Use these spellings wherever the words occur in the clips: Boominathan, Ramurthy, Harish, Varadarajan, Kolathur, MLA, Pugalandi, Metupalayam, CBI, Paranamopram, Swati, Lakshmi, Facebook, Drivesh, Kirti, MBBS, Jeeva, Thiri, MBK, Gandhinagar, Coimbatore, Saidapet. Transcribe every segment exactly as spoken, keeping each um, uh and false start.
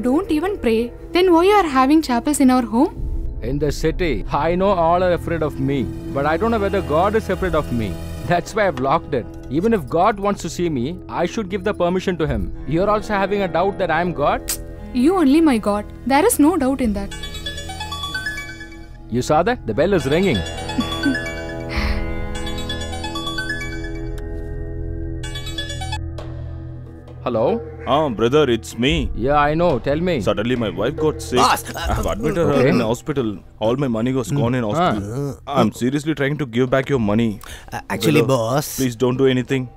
don't even pray, then why are having chapels in our home? In the city, I know all are afraid of me, but I don't know whether God is afraid of me. That's why I've blocked it. Even if God wants to see me, I should give the permission to him. You're also having a doubt that I'm God? You only my God. There is no doubt in that. You saw that? The bell is ringing. Hello? Ah, brother, it's me. Yeah, I know. Tell me. Suddenly my wife got sick. Ah, I have admitted okay. her in the hospital. All my money was gone in hospital. Ah. I'm seriously trying to give back your money. Uh, actually, brother, boss. Please don't do anything.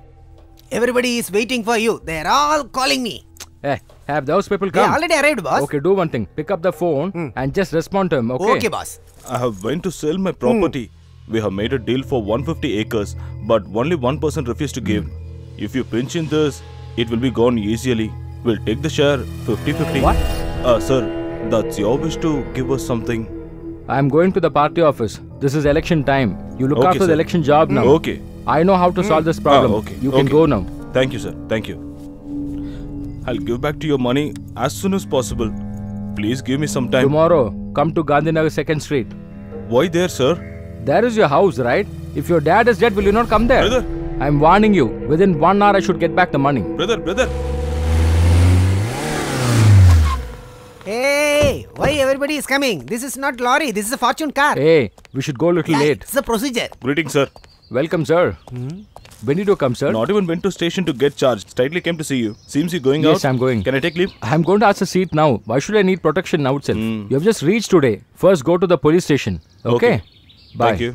Everybody is waiting for you. They're all calling me. Hey, have those people come? They already arrived, boss. Okay, do one thing. Pick up the phone hmm. and just respond to him, okay? Okay, boss. I have went to sell my property. Hmm. We have made a deal for one hundred fifty acres, but only one person refused to give. Hmm. If you pinch in this, it will be gone easily. We'll take the share fifty fifty. What? Uh, sir, that's your wish to give us something. I'm going to the party office. This is election time. You look okay, after sir. the election job mm. now. Okay. I know how to mm. solve this problem. Ah, okay. You okay. can go now. Thank you, sir. Thank you. I'll give back to your money as soon as possible. Please give me some time. Tomorrow, come to Gandhinagar second street. Why there, sir? There is your house, right? If your dad is dead, will you not come there? Brother. I'm warning you, within one hour I should get back the money. Brother, brother. Hey, why everybody is coming? This is not lorry, this is a fortune car. Hey, we should go a little yeah, late. It's a procedure. Greetings, sir. Welcome, sir. Hmm? When did you come, sir? Not even went to station to get charged. Tightly came to see you. Seems you're going yes, out. Yes, I'm going. Can I take leave? I'm going to ask a seat now. Why should I need protection now itself? Hmm. You have just reached today. First go to the police station. Okay? Okay. Bye. Thank you.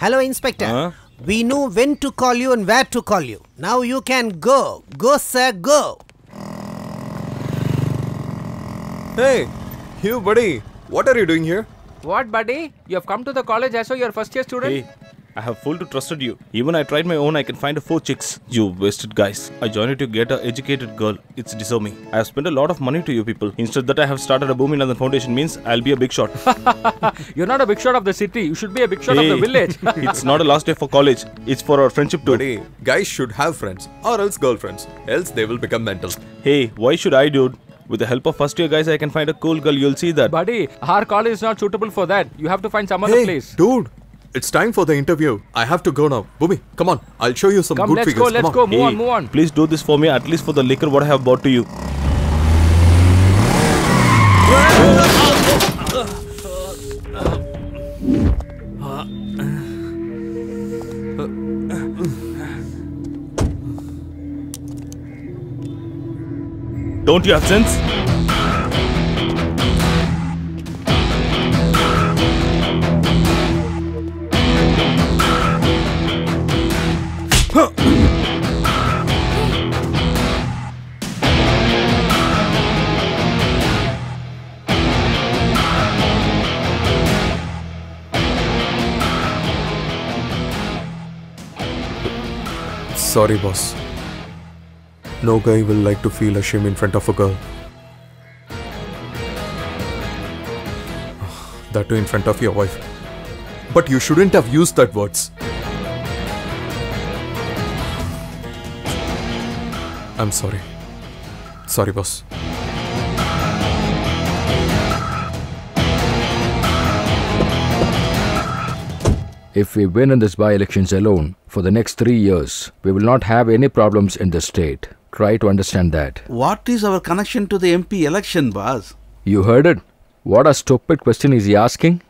Hello, Inspector. Huh? We knew when to call you and where to call you. Now you can go. Go, sir, go. Hey, you buddy. What are you doing here? What, buddy? You have come to the college as so your first year student? Hey, I have full to trusted you. Even I tried my own, I can find four chicks. You wasted guys. I joined you to get an educated girl. It's deserve me. I have spent a lot of money to you people. Instead that I have started a boom in the foundation means I'll be a big shot. You're not a big shot of the city. You should be a big shot hey. of the village. It's not a last day for college. It's for our friendship too. Buddy, guys should have friends or else girlfriends. Else they will become mental. Hey, why should I, dude? With the help of first year guys, I can find a cool girl. You'll see that. Buddy, our college is not suitable for that. You have to find some other hey, place. Dude. It's time for the interview. I have to go now. Bumi, come on. I'll show you some come, good let's figures. Go, let's come go, let's go. Move hey, on, move on. Please do this for me, at least for the liquor what I have bought to you. Don't you have sense? Sorry, boss. No guy will like to feel ashamed in front of a girl. That too in front of your wife. But you shouldn't have used that words. I'm sorry. Sorry, boss. If we win in this by-elections alone, for the next three years, we will not have any problems in the state. Try to understand that. What is our connection to the M P election, boss? You heard it. What a stupid question is he asking?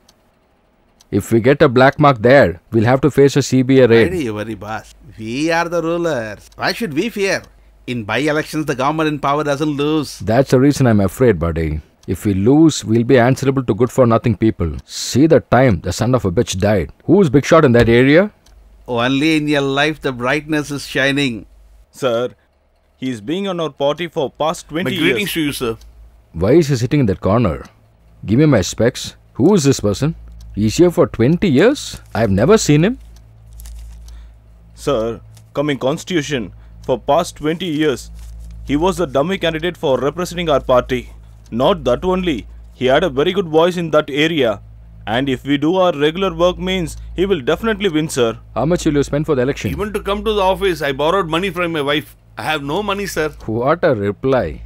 If we get a black mark there, we'll have to face a C B I raid. Don't worry, boss. We are the rulers. Why should we fear? In by-elections, the government in power doesn't lose. That's the reason I'm afraid, buddy. If we lose, we'll be answerable to good-for-nothing people. See the time the son of a bitch died. Who's big shot in that area? Only in your life the brightness is shining. Sir, he's been on our party for past twenty years. My greetings to you, sir. Why is he sitting in that corner? Give me my specs. Who is this person? He's here for twenty years? I've never seen him. Sir, coming constitution, for past twenty years, he was the dummy candidate for representing our party. Not that only, he had a very good voice in that area. And if we do our regular work means, he will definitely win, sir. How much will you spend for the election? Even to come to the office, I borrowed money from my wife. I have no money, sir. What a reply.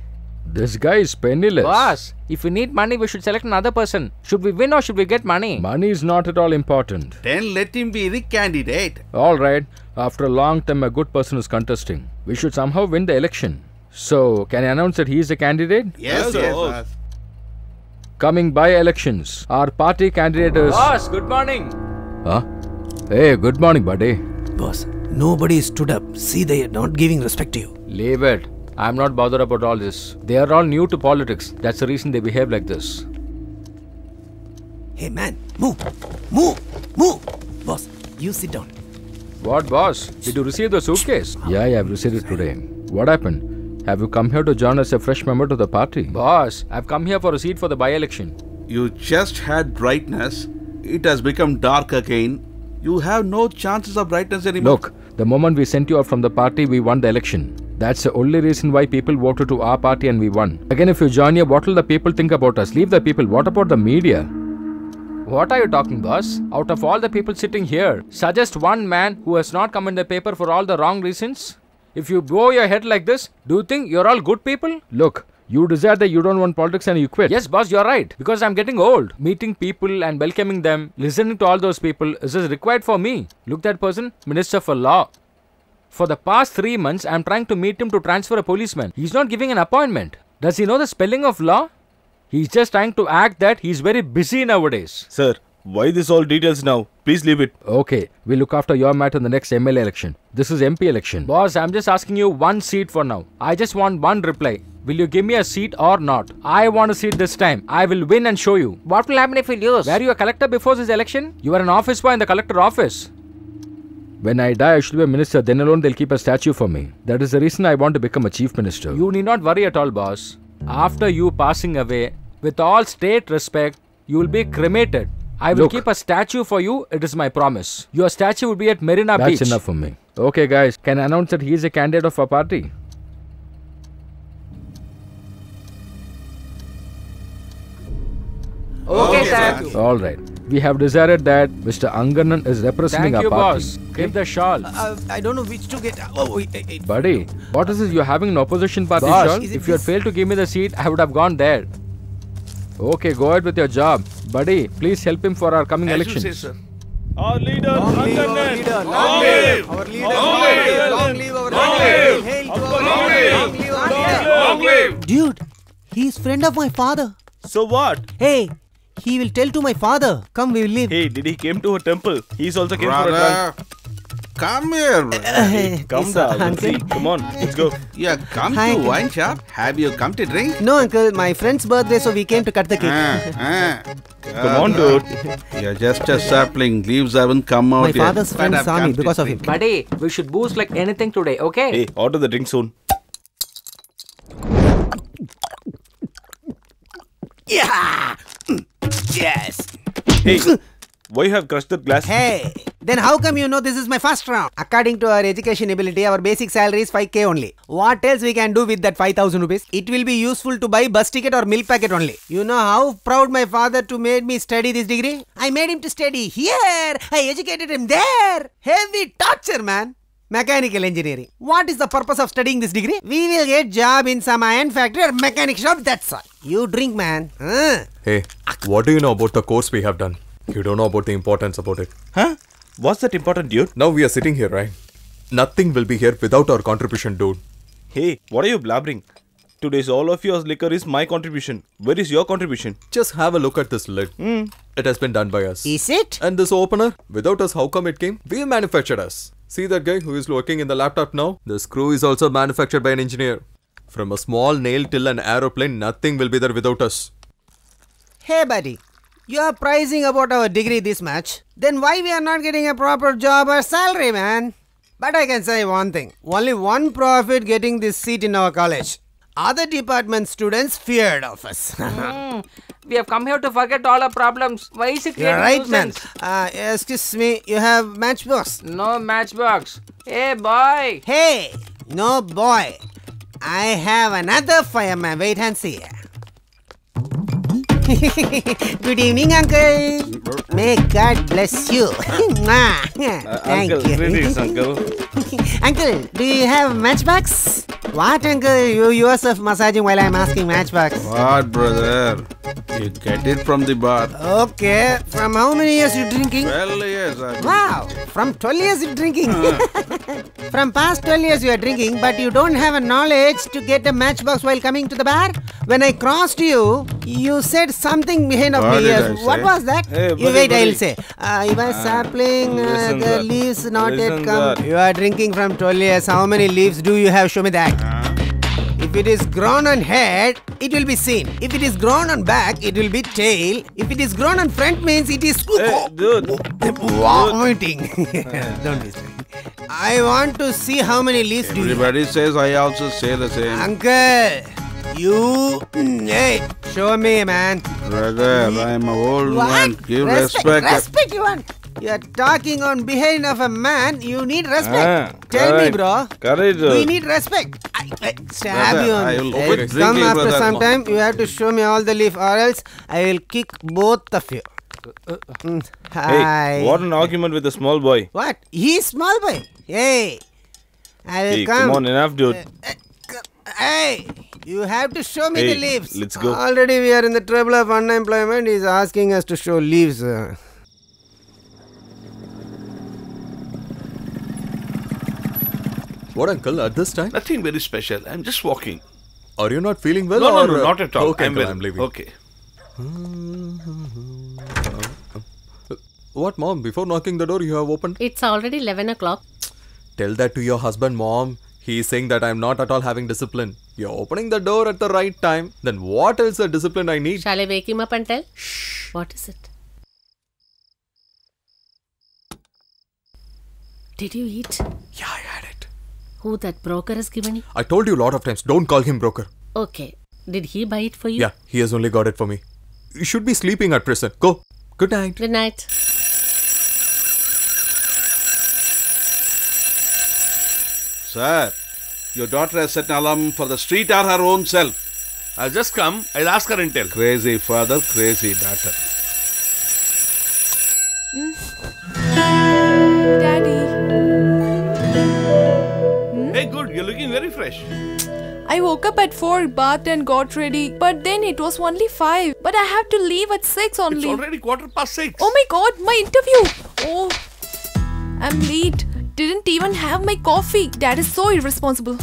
This guy is penniless. Boss, if we need money, we should select another person. Should we win or should we get money? Money is not at all important. Then let him be the candidate. All right. After a long time, a good person is contesting. We should somehow win the election. So, can I announce that he is the candidate? Yes, yes, yes boss. Coming by elections, our party candidate is... Boss, good morning. Huh? Hey, good morning, buddy. Boss, nobody stood up. See, they are not giving respect to you. Leave it. I am not bothered about all this. They are all new to politics. That's the reason they behave like this. Hey man, move, move, move. Boss, you sit down. What boss? Did you receive the suitcase? Yeah, yeah, I've received it today. What happened? Have you come here to join as a fresh member to the party? Boss, I've come here for a seat for the by-election. You just had brightness. It has become dark again. You have no chances of brightness anymore. Look, the moment we sent you out from the party, we won the election. That's the only reason why people voted to our party and we won. Again, if you join here, what will the people think about us? Leave the people. What about the media? What are you talking, boss? Out of all the people sitting here, suggest one man who has not come in the paper for all the wrong reasons? If you bow your head like this, do you think you're all good people? Look, you decide that you don't want politics and you quit. Yes, boss, you're right. Because I'm getting old. Meeting people and welcoming them, listening to all those people, is this required for me? Look that person, Minister for Law. For the past three months, I'm trying to meet him to transfer a policeman. He's not giving an appointment. Does he know the spelling of law? He's just trying to act that he's very busy nowadays. Sir, why this all details now? Please leave it. Okay, we'll look after your matter in the next M L A election. This is M P election. Boss, I'm just asking you one seat for now. I just want one reply. Will you give me a seat or not? I want a seat this time. I will win and show you. What will happen if we lose? Were you a collector before this election? You were an office boy in the collector office. When I die, I should be a minister. Then alone, they'll keep a statue for me. That is the reason I want to become a chief minister. You need not worry at all, boss. After you passing away, with all state respect, you will be cremated. I will Look, keep a statue for you. It is my promise. Your statue will be at Marina Beach. That's enough for me. Okay, guys. Can I announce that he is a candidate of our party? Okay, okay sir. sir. All right. We have decided that Mister Anganen is representing Thank our you, party. Boss. Okay? Give the shawl. Uh, I don't know which to get. Oh, wait, wait, wait. Buddy, what is this? You're having an opposition party boss, shawl? If you had failed to give me the seat, I would have gone there. Okay, go ahead with your job. Buddy, please help him for our coming As elections. You say, sir. Our leader, Anganen. Long live! Long live! Long live! Long live! Long live! Dude, he's friend of my father. So what? Hey. He will tell to my father. Come, we will leave. Hey, did he came to a temple? He's also came Brother, for a temple. Come here. Uh, hey, come down. Come on, let's go. Yeah, come Hi, to uncle. Wine shop. Have you come to drink? No, uncle. My friend's birthday, so we came to cut the cake. Ah, ah. Come on, dude. You're just a sapling. Leaves haven't come out yet. My father's yet. friend saw me because of him. Buddy, we should boost like anything today, okay? Hey, order the drink soon. Yeah! Yes! Hey, why you have crushed the glass? Hey, then how come you know this is my first round? According to our education ability, our basic salary is five K only. What else we can do with that five thousand rupees? It will be useful to buy bus ticket or milk packet only. You know how proud my father to made me study this degree? I made him to study here. I educated him there. Heavy torture, man. Mechanical engineering. What is the purpose of studying this degree? We will get job in some iron factory or mechanic shop, that's all. You drink, man. Uh. Hey, what do you know about the course we have done? You don't know about the importance about it. Huh? What's that important, dude? Now we are sitting here, right? Nothing will be here without our contribution, dude. Hey, what are you blabbering? Today's all of your liquor is my contribution. Where is your contribution? Just have a look at this lid. Mm. It has been done by us. Is it? And this opener? Without us, how come it came? We manufactured us. See that guy who is working in the laptop now? The screw is also manufactured by an engineer. From a small nail till an aeroplane, nothing will be there without us. Hey buddy, you are prizing about our degree this much. Then why we are not getting a proper job or salary, man? But I can say one thing. Only one prophet getting this seat in our college. Other department students feared of us. mm, we have come here to forget all our problems. Why is it creating right, nuisance? man. Uh, excuse me, you have matchbox? No matchbox. Hey, boy. Hey, no boy. I have another fireman. Wait and see. Good evening, uncle. May God bless you. uh, Thank uncle, you. Please, uncle. Uncle, do you have matchbox? What, uncle? You yourself massaging while I'm asking Matchbox. What, brother? You get it from the bar. Okay. From how many years you drinking? twelve years. Wow. From twelve years you drinking. Uh. From past twelve years you are drinking, but you don't have a knowledge to get a matchbox while coming to the bar. When I crossed you, you said something behind of me. Yes. What was that? Hey, buddy, you wait, buddy. I'll say. Uh, you were uh, sapling, uh, the that. leaves not listen yet come. That. You are drinking from twelve years. How many leaves do you have? Show me that. Uh. If it is grown on head, it will be seen. If it is grown on back, it will be tail. If it is grown on front, means it is hey, dude. vomiting. Don't be sorry. I want to see how many leaves Everybody do you Everybody says I also say the same. Uncle, you... Hey, show me, man. Brother, I am an old what? man. Give respect. Respect, respect you want. You are talking on behind of a man. You need respect. Ah, Tell correct. me, bro. Correct. We need respect. I, I stab brother, you on I will the head. Come after brother. some time. You have to show me all the leaf or else I will kick both of you. Mm. Hi. Hey, what an argument with a small boy. What? He's small boy? Hey. I will hey, come. Come on, enough, dude. Uh, uh, hey. You have to show me hey, the leaves. Let's go. Already we are in the trouble of unemployment. He's asking us to show leaves. Uh, What, uncle, at this time? Nothing very special. I'm just walking. Are you not feeling well? No, or no, no, not at all. Okay, I'm, uncle, well. I'm leaving. Okay. What, mom? Before knocking the door, you have opened? It's already eleven o'clock. Tell that to your husband, mom. He is saying that I'm not at all having discipline. You're opening the door at the right time. Then what else a discipline I need? Shall I wake him up and tell? Shh. What is it? Did you eat? Yeah, I had it. Who that broker has given you? I told you a lot of times, don't call him broker. Okay. Did he buy it for you? Yeah, he has only got it for me. You should be sleeping at present. Go. Good night. Good night. Sir, your daughter has set an alarm for the street or her own self. I'll just come. I'll ask her and tell. Crazy father, crazy daughter. Mm. Daddy. Hey, good. You're looking very fresh. I woke up at four, bathed and got ready. But then it was only five. But I have to leave at six only. It's already quarter past six. Oh my god, my interview. Oh, I'm late. Didn't even have my coffee. Dad is so irresponsible.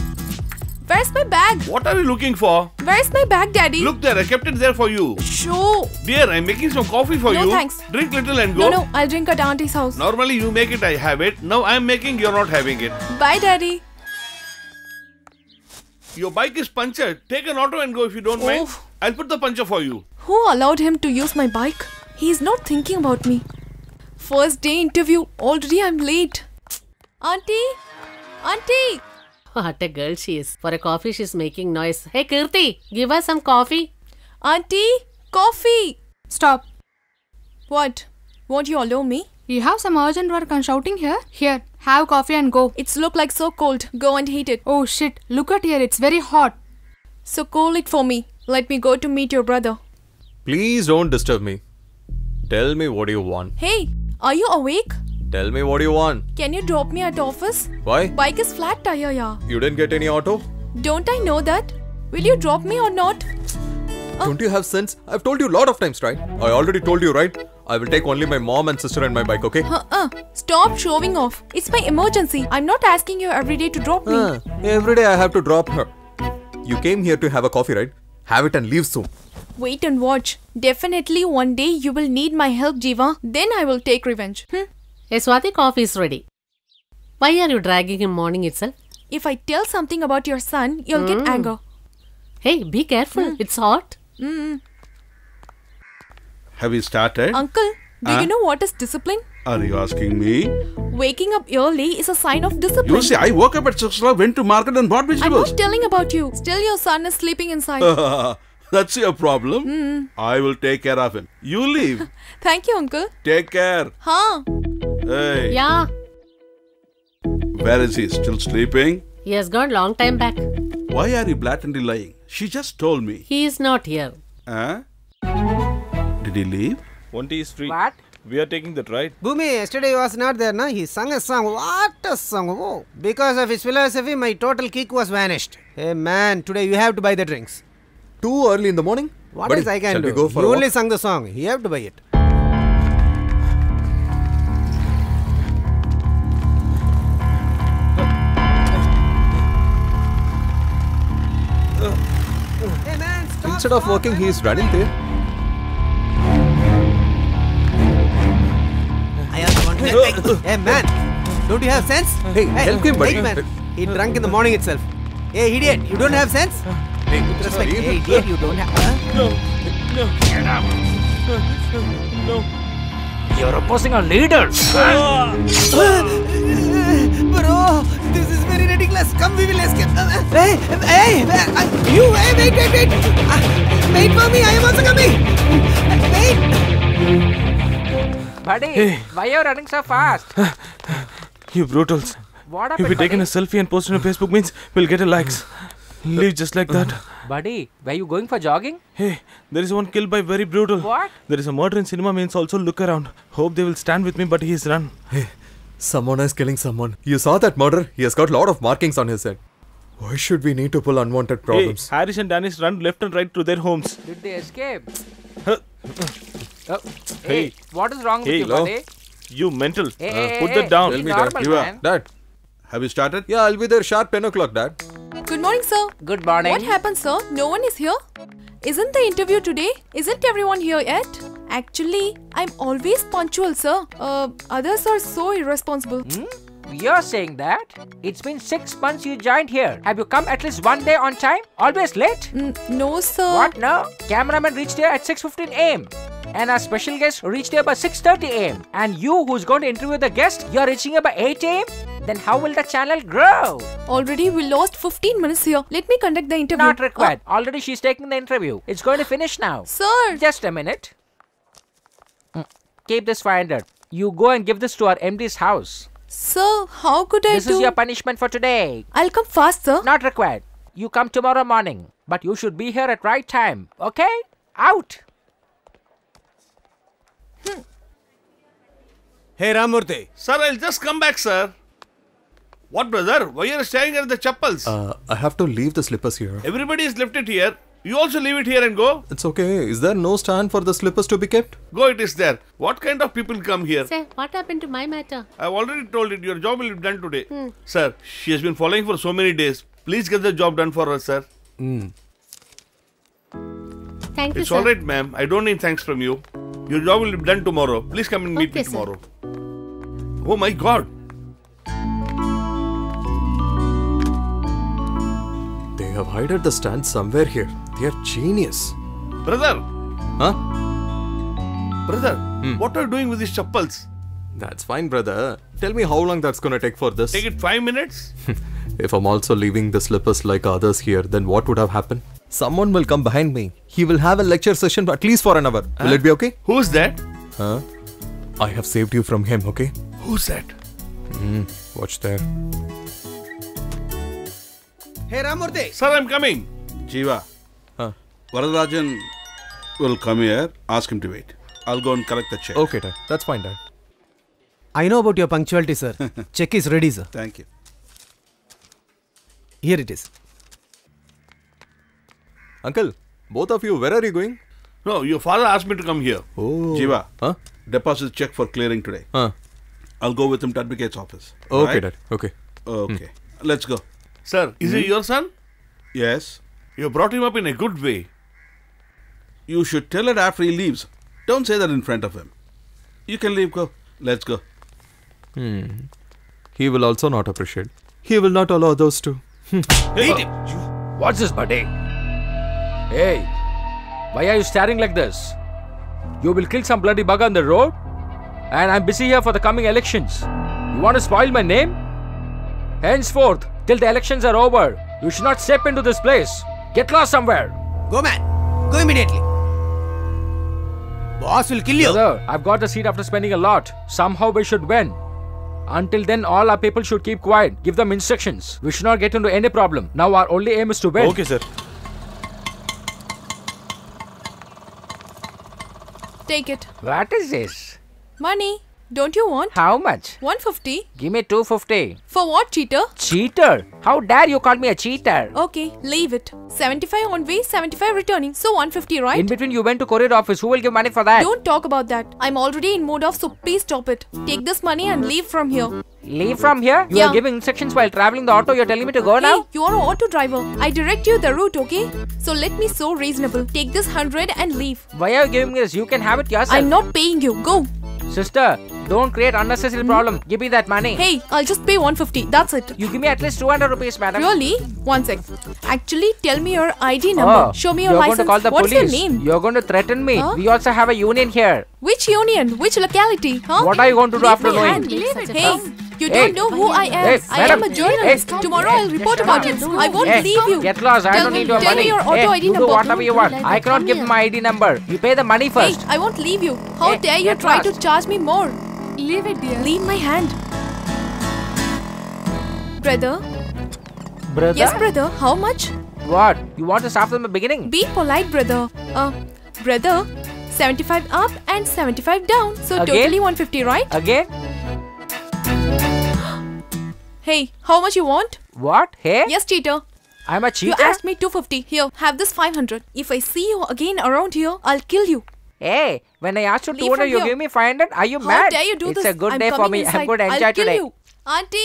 Where's my bag? What are you looking for? Where's my bag, Daddy? Look there, I kept it there for you. Sure. Dear, I'm making some coffee for no, you. No, thanks. Drink little and go. No, no, I'll drink at Auntie's house. Normally you make it, I have it. Now I'm making, you're not having it. Bye, Daddy. Your bike is punctured. Take an auto and go if you don't oh. mind. I'll put the puncture for you. Who allowed him to use my bike? He's not thinking about me. First day interview. Already I'm late. Auntie! Auntie! What a girl she is. For a coffee she's making noise. Hey Kirti, give us some coffee. Auntie! Coffee! Stop. What? Won't you allow me? You have some urgent work on shouting here? Here. Have coffee and go. It's look like so cold. Go and heat it. Oh shit. Look at here. It's very hot. So cool it for me. Let me go to meet your brother. Please don't disturb me. Tell me what you want. Hey, are you awake? Tell me what you want. Can you drop me at office? Why? Bike is flat tire, yeah. You didn't get any auto? Don't I know that? Will you drop me or not? Don't you have sense? I've told you a lot of times, right? I already told you, right? I will take only my mom and sister and my bike, okay? Uh-uh. Stop showing off. It's my emergency. I'm not asking you every day to drop me. Uh, every day I have to drop her. You came here to have a coffee, right? Have it and leave soon. Wait and watch. Definitely one day you will need my help, Jeeva. Then I will take revenge. Hmm? Hey, Swati, coffee is ready. Why are you dragging him morning itself? If I tell something about your son, you'll mm. get anger. Hey, be careful. Mm. It's hot. Mm. Have you started? Uncle, do huh? you know what is discipline? Are you asking me? Waking up early is a sign of discipline. You see, I woke up at six o'clock, went to market and bought vegetables. I'm not telling about you. Still your son is sleeping inside. That's your problem. Mm. I will take care of him. You leave. Thank you, uncle. Take care. Huh? Hey. Yeah. Where is he? Still sleeping? He has gone long time back. Why are you blatantly lying? She just told me. He is not here. Huh? Did he leave? Only is free. What? We are taking that, right? Bhumi, yesterday was not there, na? He sang a song. What a song! Oh, because of his philosophy, my total kick was vanished. Hey man, today you have to buy the drinks. Too early in the morning? What Buddy, is I can do? You only sang the song. You have to buy it. Hey man, stop! Instead of working, he is running there. Hey, hey man, don't you have sense? Hey, hey help him, buddy. Hey, man. He drank in the morning itself. Hey idiot, you don't have sense? Hey, with respect. Hey idiot, you don't have... Huh? No, no. Get up. No. You're opposing a leader. Bro, this is very ridiculous. Come, we will escape. Hey, hey, you, hey, wait, wait, wait. Wait for me, I am also coming. Wait. Buddy, hey. Why are you running so fast? You brutals. What happened, if we take in a selfie and post it on Facebook means we'll get a likes. Leave just like that. Buddy, were you going for jogging? Hey, there is one killed by very brutal. What? There is a murder in cinema means also look around. Hope they will stand with me but he is run. Hey, someone is killing someone. You saw that murder? He has got lot of markings on his head. Why should we need to pull unwanted problems? Hey, Harish and Danish run left and right to their homes. Did they escape? Huh. Oh. Hey. Hey, what is wrong hey, with you, hello? Buddy? You mental. Hey, uh, hey, put hey, that down. Tell me, Dad. You are. Dad, have you started? Yeah, I'll be there sharp ten o'clock, Dad. Good morning, sir. Good morning. What happened, sir? No one is here? Isn't the interview today? Isn't everyone here yet? Actually, I'm always punctual, sir. Uh, others are so irresponsible. Hmm? You're saying that? It's been six months you joined here. Have you come at least one day on time? Always late? Mm, no, sir. What now? Cameraman reached here at six fifteen a m and our special guest reached here by six thirty a m and you who's going to interview the guest, you're reaching here by eight a m Then how will the channel grow? Already we lost fifteen minutes here. Let me conduct the interview. Not required. Oh. Already she's taking the interview. It's going to finish now. Sir! Just a minute. Keep this five hundred. You go and give this to our M D's house. Sir, how could I this do? This is your punishment for today. I'll come fast, sir. Not required. You come tomorrow morning. But you should be here at right time. Okay? Out! Hmm. Hey Ramurthy. Sir, I'll just come back, sir. What, brother? Why are you staring at the chappals? Uh, I have to leave the slippers here. Everybody has left it here. You also leave it here and go. It's okay. Is there no stand for the slippers to be kept? Go, it is there. What kind of people come here? Sir, what happened to my matter? I've already told it. Your job will be done today. Hmm. Sir, she has been following for so many days. Please get the job done for her, sir. Hmm. Thank you, sir. It's alright, ma'am. I don't need thanks from you. Your job will be done tomorrow. Please come and meet okay, me tomorrow. Sir. Oh my God! They have hidden the stand somewhere here. They are genius. Brother! Huh? Brother, hmm. What are you doing with these chappals? That's fine, brother. Tell me how long that's gonna take for this. Take it five minutes? If I'm also leaving the slippers like others here, then what would have happened? Someone will come behind me. He will have a lecture session at least for an hour. Huh? Will it be okay? Who's that? Huh? I have saved you from him, okay? Who's that? Mm, watch there. Hey Ramurthy! Sir, I'm coming. Jeeva. Huh? Varadarajan will come here. Ask him to wait. I'll go and collect the check. Okay, Dad. That's fine, Dad. I know about your punctuality, sir. Check is ready, sir. Thank you. Here it is. Uncle, both of you, where are you going? No, your father asked me to come here. Oh. Jeeva, huh? Deposit check for clearing today. Huh? I'll go with him to Advocate's office. Okay, right? Dad. Okay. Okay. Hmm. Let's go. Sir, is hmm? he your son? Yes. You brought him up in a good way. You should tell it after he leaves. Don't say that in front of him. You can leave, go. Let's go. Hmm. He will also not appreciate. He will not allow those to. Hey, uh, what's this, buddy? Hey, why are you staring like this? You will kill some bloody bugger on the road and I'm busy here for the coming elections. You want to spoil my name? Henceforth, till the elections are over, you should not step into this place. Get lost somewhere. Go man, go immediately. Boss will kill you. Brother, I've got the seat after spending a lot. Somehow we should win. Until then, all our people should keep quiet. Give them instructions. We should not get into any problem. Now our only aim is to win. Okay, sir. Take it. What is this? Money. Don't you want? How much? one fifty. Give me two fifty. For what, cheater? Cheater? How dare you call me a cheater? Okay, leave it. seventy-five on way, seventy-five returning. So one fifty, right? In between you went to courier office. Who will give money for that? Don't talk about that. I'm already in mode off, so please stop it. Take this money and leave from here. Leave from here? You yeah. are giving instructions while traveling the auto. You're telling me to go hey, now? You are an auto driver. I direct you the route, okay? So let me so reasonable. Take this hundred and leave. Why are you giving me this? You can have it yourself. I'm not paying you. Go. Sister, don't create unnecessary problem. Give me that money. Hey, I'll just pay one fifty. That's it. You give me at least two hundred rupees, madam. Really? One sec. Actually, tell me your I D number. Oh, Show me your you're license. Going to call the What's police. your name? You're going to threaten me. Huh? We also have a union here. Which union? Which locality? Huh? What are you going to do Leave after knowing? Hey, you hey. don't know who I am. Hey, I am a journalist. Hey. Tomorrow I'll report yes, about it. I won't hey. leave you. Get lost. I tell don't me, need your tell money. Tell me your auto hey, I D you number. Do whatever you want. I cannot give my I D number. You pay the money first. Hey, I won't leave you. How hey, dare you try lost. to charge me more? Leave it, dear. Leave my hand. Brother. Brother? Yes, brother. How much? What? You want to start from the beginning? Be polite, brother. Uh, brother, seventy-five up and seventy-five down. So Again? totally one fifty, right? Again? Hey, how much you want? What? Hey? Yes, cheater. I'm a cheater? You asked me two fifty. Here, have this five hundred. If I see you again around here, I'll kill you. Hey, when I asked you two hundred, you give me five hundred? Are you How mad? How dare you do it's this? It's a good I'm day for me. Inside. I'm going to enjoy I'll kill today. You. Auntie!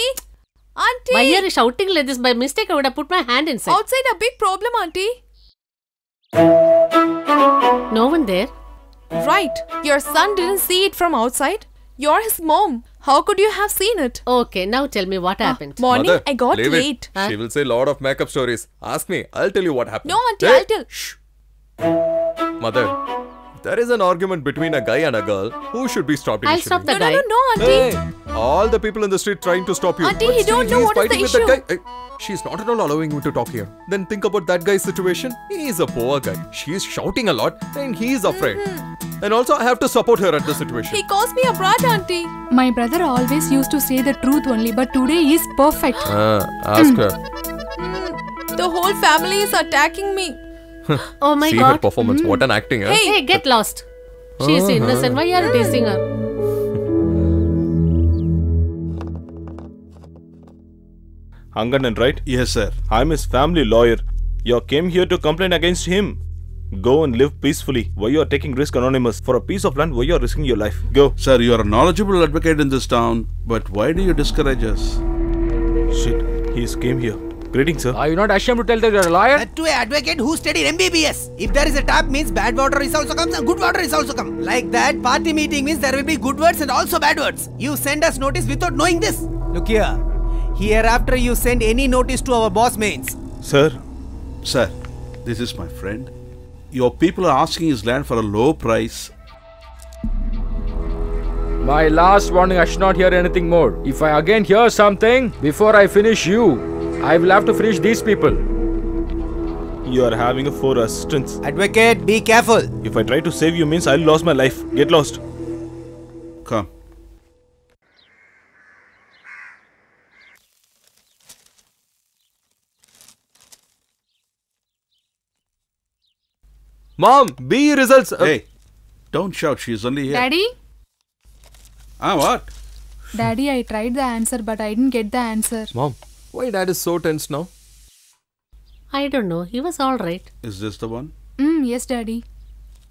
Auntie! Why are you shouting like this? By mistake, I would have put my hand inside. Outside, a big problem, auntie. No one there. Right. Your son didn't see it from outside. You're his mom. How could you have seen it? Okay, now tell me what happened. Ah, morning, Mother, I got leave late. It. Huh? She will say a lot of makeup stories. Ask me, I'll tell you what happened. No, auntie, hey. I'll tell. Shh. Mother, there is an argument between a guy and a girl. Who should be stopped initially? I'll stop the no, guy. No, no, no, auntie. Hey, all the people in the street trying to stop you. Auntie, you don't know what is the issue. That guy. She's not at all allowing me to talk here. Then think about that guy's situation. He's a poor guy. She's shouting a lot and he's afraid. Mm-hmm. And also, I have to support her at the situation. He calls me a brat, auntie. My brother always used to say the truth only, but today he is perfect. Ah, ask mm. her. Mm, the whole family is attacking me. Oh my See God. See her performance. Mm. What an acting. Eh? Hey, hey, get lost. She is innocent. Why are you teasing her? Anganen, right? Yes, sir. I'm his family lawyer. You came here to complain against him. Go and live peacefully. Why you are taking risk, Anonymous? For a piece of land, why you are risking your life? Go. Sir, you are a knowledgeable advocate in this town, but why do you discourage us? Shit, he came here. Greetings, sir. Are you not ashamed to tell that you are a lawyer? But to an advocate who studied M B B S. If there is a tap means bad water is also comes and good water is also come. Like that, party meeting means there will be good words and also bad words. You send us notice without knowing this. Look here. Hereafter you send any notice to our boss mains. Sir. Sir, this is my friend. Your people are asking his land for a low price. My last warning, I should not hear anything more. If I again hear something, before I finish you, I will have to finish these people. You are having a four assistants. Advocate, be careful. If I try to save you means I'll lose my life. Get lost. Come. Mom, B results. Uh, hey, don't shout. She's only here. Daddy? Ah, what? Daddy, I tried the answer, but I didn't get the answer. Mom, why Dad is so tense now? I don't know. He was all right. Is this the one? Mm, yes, Daddy.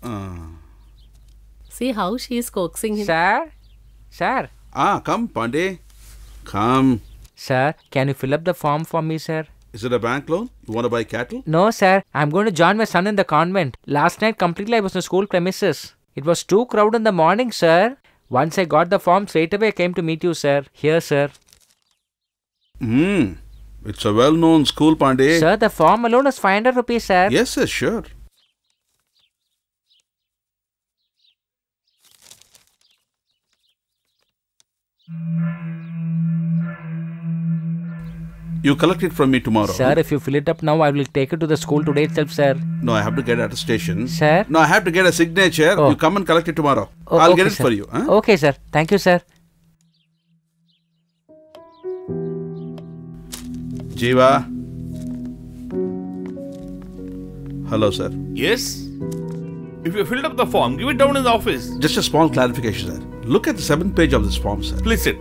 Uh. See how she is coaxing him. Sir? Sir? Ah, come, Pandey. Come. Sir, can you fill up the form for me, sir? Is it a bank loan? You want to buy cattle? No, sir. I'm going to join my son in the convent. Last night, completely I was in school premises. It was too crowded in the morning, sir. Once I got the form, straight away I came to meet you, sir. Here, sir. Hmm. It's a well-known school, Pandey. Sir, the form alone is five hundred rupees, sir. Yes, sir, sure. You collect it from me tomorrow. Sir, if you fill it up now, I will take it to the school today itself, sir. No, I have to get attestation. Sir? No, I have to get a signature. Oh. You come and collect it tomorrow. Oh, I'll okay, get it sir. for you. Huh? Okay, sir. Thank you, sir. Jeeva. Hello, sir. Yes? If you filled up the form, give it down in the office. Just a small clarification, sir. Look at the seventh page of this form, sir. Please sit.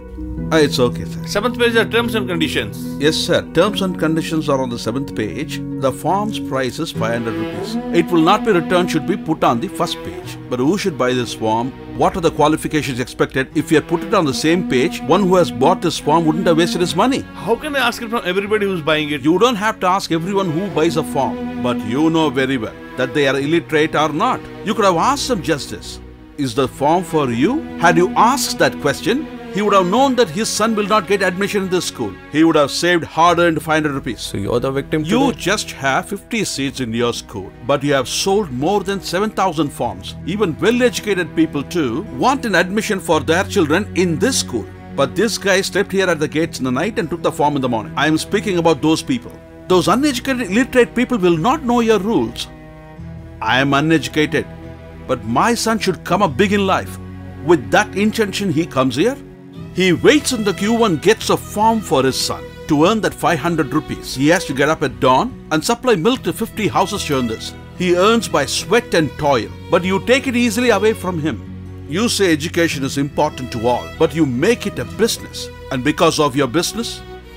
Ah, it's okay, sir. Seventh page are terms and conditions. Yes, sir. Terms and conditions are on the seventh page. The form's price is five hundred rupees. It will not be returned, should be put on the first page. But who should buy this form? What are the qualifications expected? If you had put it on the same page, one who has bought this form wouldn't have wasted his money. How can I ask it from everybody who's buying it? You don't have to ask everyone who buys a form. But you know very well that they are illiterate or not. You could have asked some justice. Is the form for you? Had you asked that question, he would have known that his son will not get admission in this school. He would have saved hard-earned five hundred rupees. So you're the victim today? You just have fifty seats in your school, but you have sold more than seven thousand forms. Even well-educated people too want an admission for their children in this school. But this guy slept here at the gates in the night and took the form in the morning. I am speaking about those people. Those uneducated, illiterate people will not know your rules. I am uneducated, but my son should come up big in life. With that intention, he comes here. He waits in the queue and gets a form for his son. To earn that five hundred rupees, he has to get up at dawn and supply milk to fifty houses to earn this. He earns by sweat and toil, but you take it easily away from him. You say education is important to all, but you make it a business. And because of your business,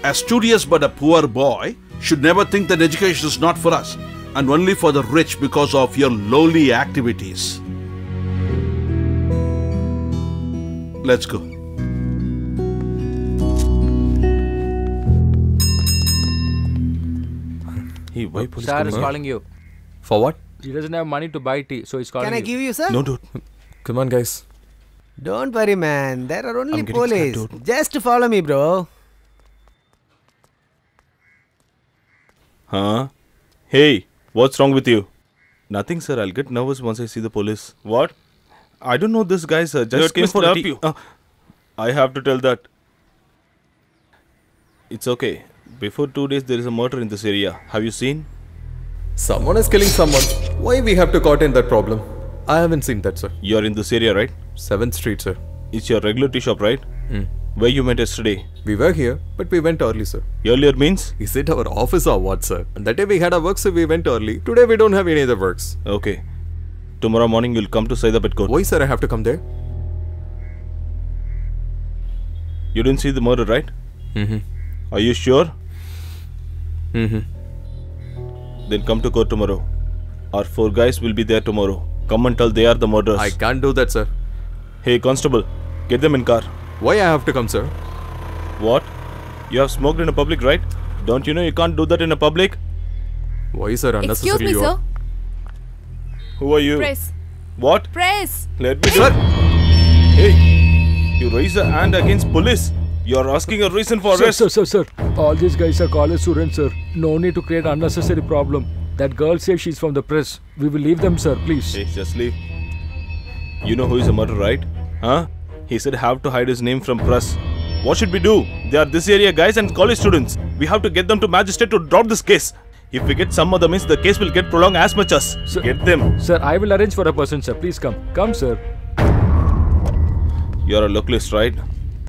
a studious but a poor boy should never think that education is not for us and only for the rich because of your lowly activities. Let's go. Hey, why police? Sir is calling you. For what? He doesn't have money to buy tea, so he's calling you. Can I you. give you, sir? No, dude. Come on, guys. Don't worry, man. There are only police. Just follow me, bro. Huh? Hey, what's wrong with you? Nothing, sir. I'll get nervous once I see the police. What? I don't know this guy, sir. Just came for tea. You. Uh, I have to tell that. It's okay. Before two days, there is a murder in this area. Have you seen? Someone is killing someone. Why we have to curtail that problem? I haven't seen that, sir. You are in this area, right? seventh street, sir. It's your regular tea shop, right? Mm. Where you met yesterday? We were here, but we went early, sir. Earlier means? Is it our office or what, sir? And that day we had our work, so we went early. Today we don't have any other works. Okay. Tomorrow morning you'll come to Saidapet Court. Why, sir? I have to come there. You didn't see the murder, right? Mm-hmm. Are you sure? Mm-hmm. Then come to court tomorrow. Our four guys will be there tomorrow. Come and tell they are the murderers. I can't do that, sir. Hey, constable, get them in car. Why I have to come, sir? What? You have smoked in a public, right? Don't you know you can't do that in a public? Why, sir? Unnecessary. Excuse me, sir. Who are you? Press. What? Press. Let me do it. Hey, you raise a hand against police. You are asking a reason for arrest. Sir, sir, sir, sir. All these guys are college students, sir. No need to create unnecessary problem. That girl says she's from the press. We will leave them, sir, please. Hey, just leave. You know who is the murderer, right? Huh? He said have to hide his name from press. What should we do? They are this area guys and college students. We have to get them to magistrate to drop this case. If we get some other means, the case will get prolonged as much as. Sir, get them. Sir, I will arrange for a person, sir. Please come. Come, sir. You are a localist, right?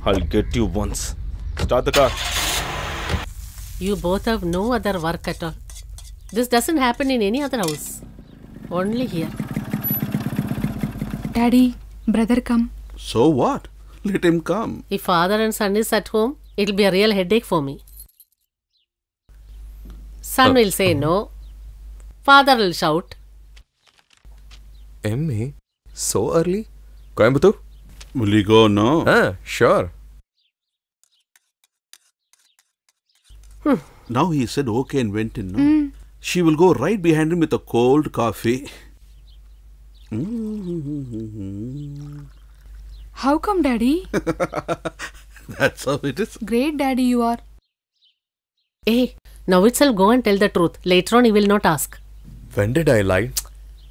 I'll get you once. Start the car. You both have no other work at all. This doesn't happen in any other house. Only here. Daddy, brother come. So what? Let him come. If father and son is at home, it'll be a real headache for me. Son uh, will say uh, no. Father will shout. M A? So early? Coimbatore? Will you go now? Ah, sure. Hmm. Now he said okay and went in. No? Mm. She will go right behind him with a cold coffee. Mm-hmm. How come, Daddy? That's how it is. Great Daddy you are. Hey, now itself go and tell the truth. Later on he will not ask. When did I lie?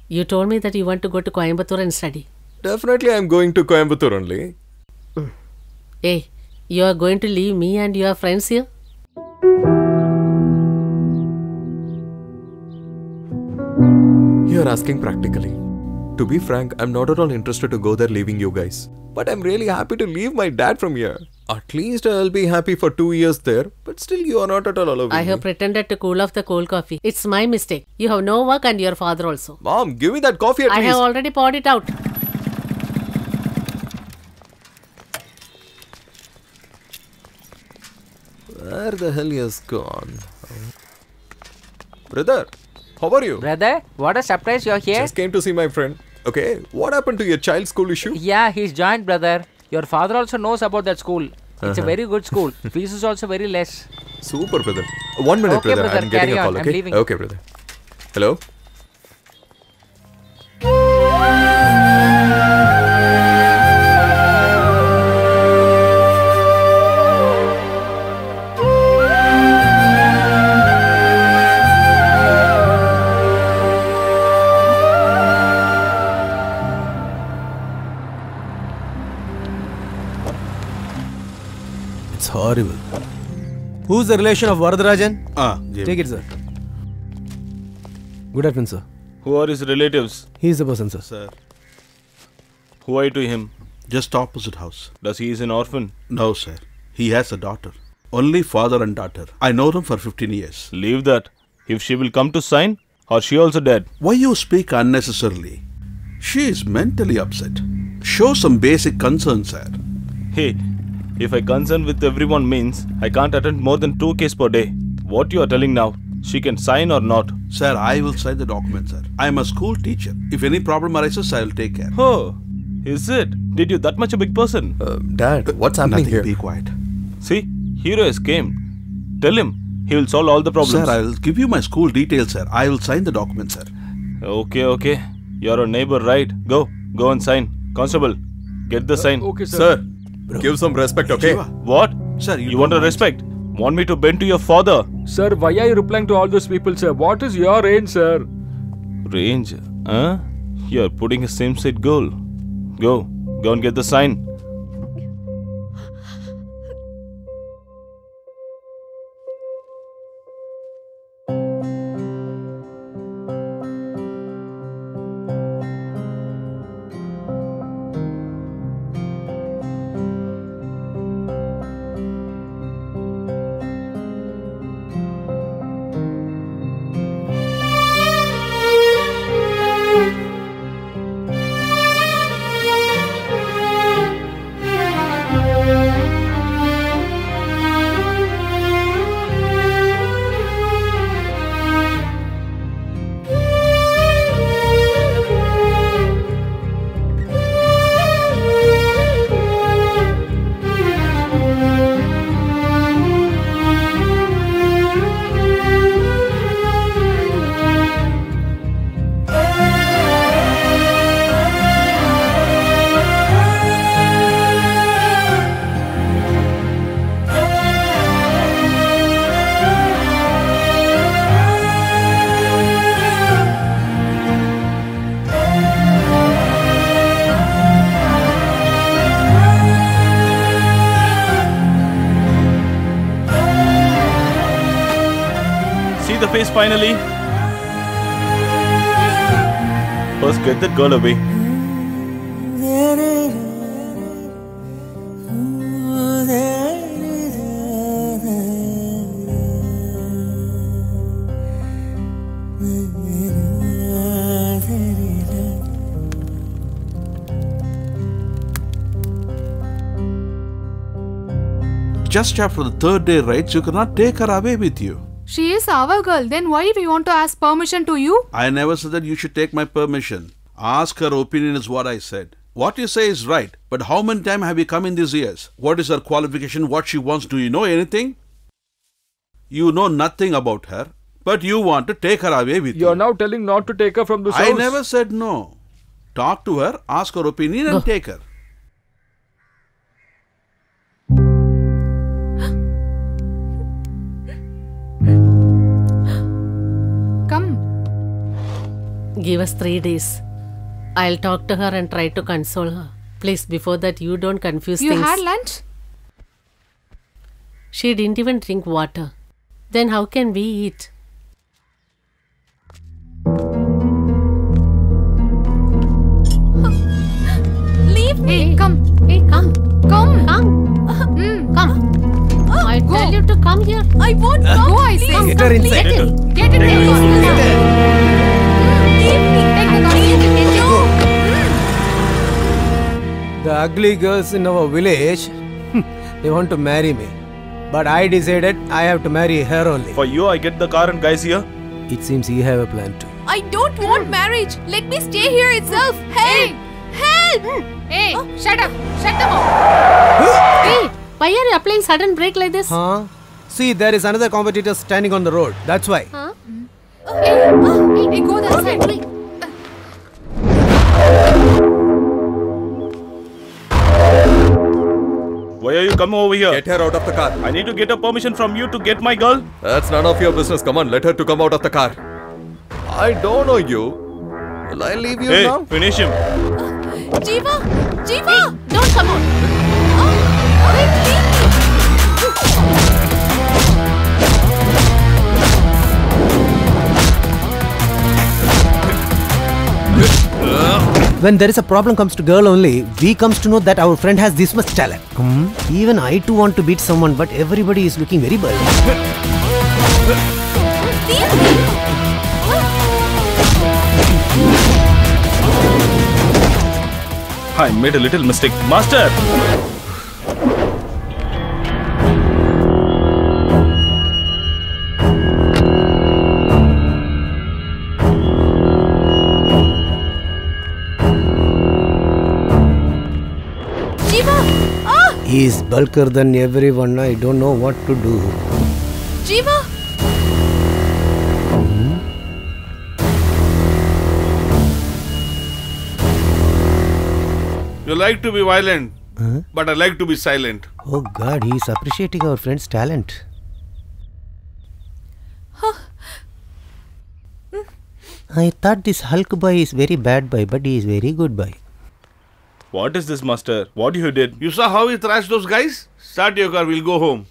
You told me that you want to go to Coimbatore and study. Definitely, I am going to Coimbatore only. Hey, you are going to leave me and your friends here? You are asking practically. To be frank, I am not at all interested to go there leaving you guys. But I am really happy to leave my dad from here. At least I'll be happy for two years there, but still you are not at all allowing me. I have pretended to cool off the cold coffee. It's my mistake. You have no work and your father also. Mom, give me that coffee at least. I have already poured it out. Where the hell he has gone? Brother, how are you? Brother, what a surprise you are here. Just came to see my friend. Okay, what happened to your child's school issue? Yeah, he's joined, brother. Your father also knows about that school. It's uh-huh. a very good school. Fees is also very less. Super, brother. One minute, okay, brother. brother. I'm getting a call. On. Okay, I'm leaving. Okay, brother. Hello. Horrible. Who's the relation of Varadarajan? Ah, J B. Take it, sir. Good afternoon, sir. Who are his relatives? He is the person, sir. Sir. Who are you to him? Just opposite house. Does he is an orphan? No, sir. He has a daughter. Only father and daughter. I know them for fifteen years. Leave that. If she will come to sign, or she also dead? Why you speak unnecessarily? She is mentally upset. Show some basic concern, sir. Hey. If I concern with everyone means, I can't attend more than two cases per day. What you are telling now, she can sign or not? Sir, I will sign the document, sir. I am a school teacher. If any problem arises, I will take care. Oh, is it? Did you that much a big person? Uh, Dad, what's happening Nothing, here? Be quiet. See, hero has came. Tell him, he will solve all the problems. Sir, I will give you my school details, sir. I will sign the document, sir. Okay, okay. You are a neighbor, right? Go, go and sign. Constable, get the uh, sign. Okay, sir. Sir. Bro. Give some respect, okay? Shiva. What? Sir, you, you want to respect? Want me to bend to your father? Sir, why are you replying to all those people, sir? What is your range, sir? Range? Huh? You are putting a same-side goal. Go. Go and get the sign. Finally, first get that girl away. Just after the third day rites, you cannot take her away with you. She is our girl, then why do you want to ask permission to you? I never said that you should take my permission. Ask her opinion is what I said. What you say is right, but how many times have you come in these years? What is her qualification? What she wants? Do you know anything? You know nothing about her, but you want to take her away with you. You are now telling not to take her from this house. I never said no. Talk to her, ask her opinion and take her. Give us three days. I'll talk to her and try to console her. Please, before that, you don't confuse things. You had lunch? She didn't even drink water. Then how can we eat? Leave me. Hey, come. Hey, come. Come. Come. Mm. her inside. Get in. Get in. Get in. Get in. The ugly girls in our village, they want to marry me, but I decided I have to marry her only. For you, I get the car and guys here. It seems you have a plan too. I don't want marriage. Let me stay here itself. Hey, help! Hey, oh. Shut up! Shut them up! Hey, why are you applying sudden brake like this? Huh? See, there is another competitor standing on the road. That's why. Huh? Oh, hey, oh, hey, go that side. Wait. Why are you coming over here? Get her out of the car. I need to get a permission from you to get my girl. That's none of your business. Come on, let her to come out of the car. I don't know you. Will I leave you hey, now? Hey, finish him. Uh, Jeeva! Jeeva! Hey, don't come out. Oh, wait, wait. When there is a problem comes to girl only, we comes to know that our friend has this much talent. Hmm? Even I too want to beat someone, but everybody is looking very burly. I made a little mistake, master. Jeeva, ah! He is bulkier than everyone. I don't know what to do. Jeeva. You like to be violent, huh? But I like to be silent. Oh God, he is appreciating our friend's talent. Huh. Mm. I thought this Hulk boy is very bad boy, but he is very good boy. What is this, master? What you did? You saw how he thrashed those guys? Start your car, we'll go home.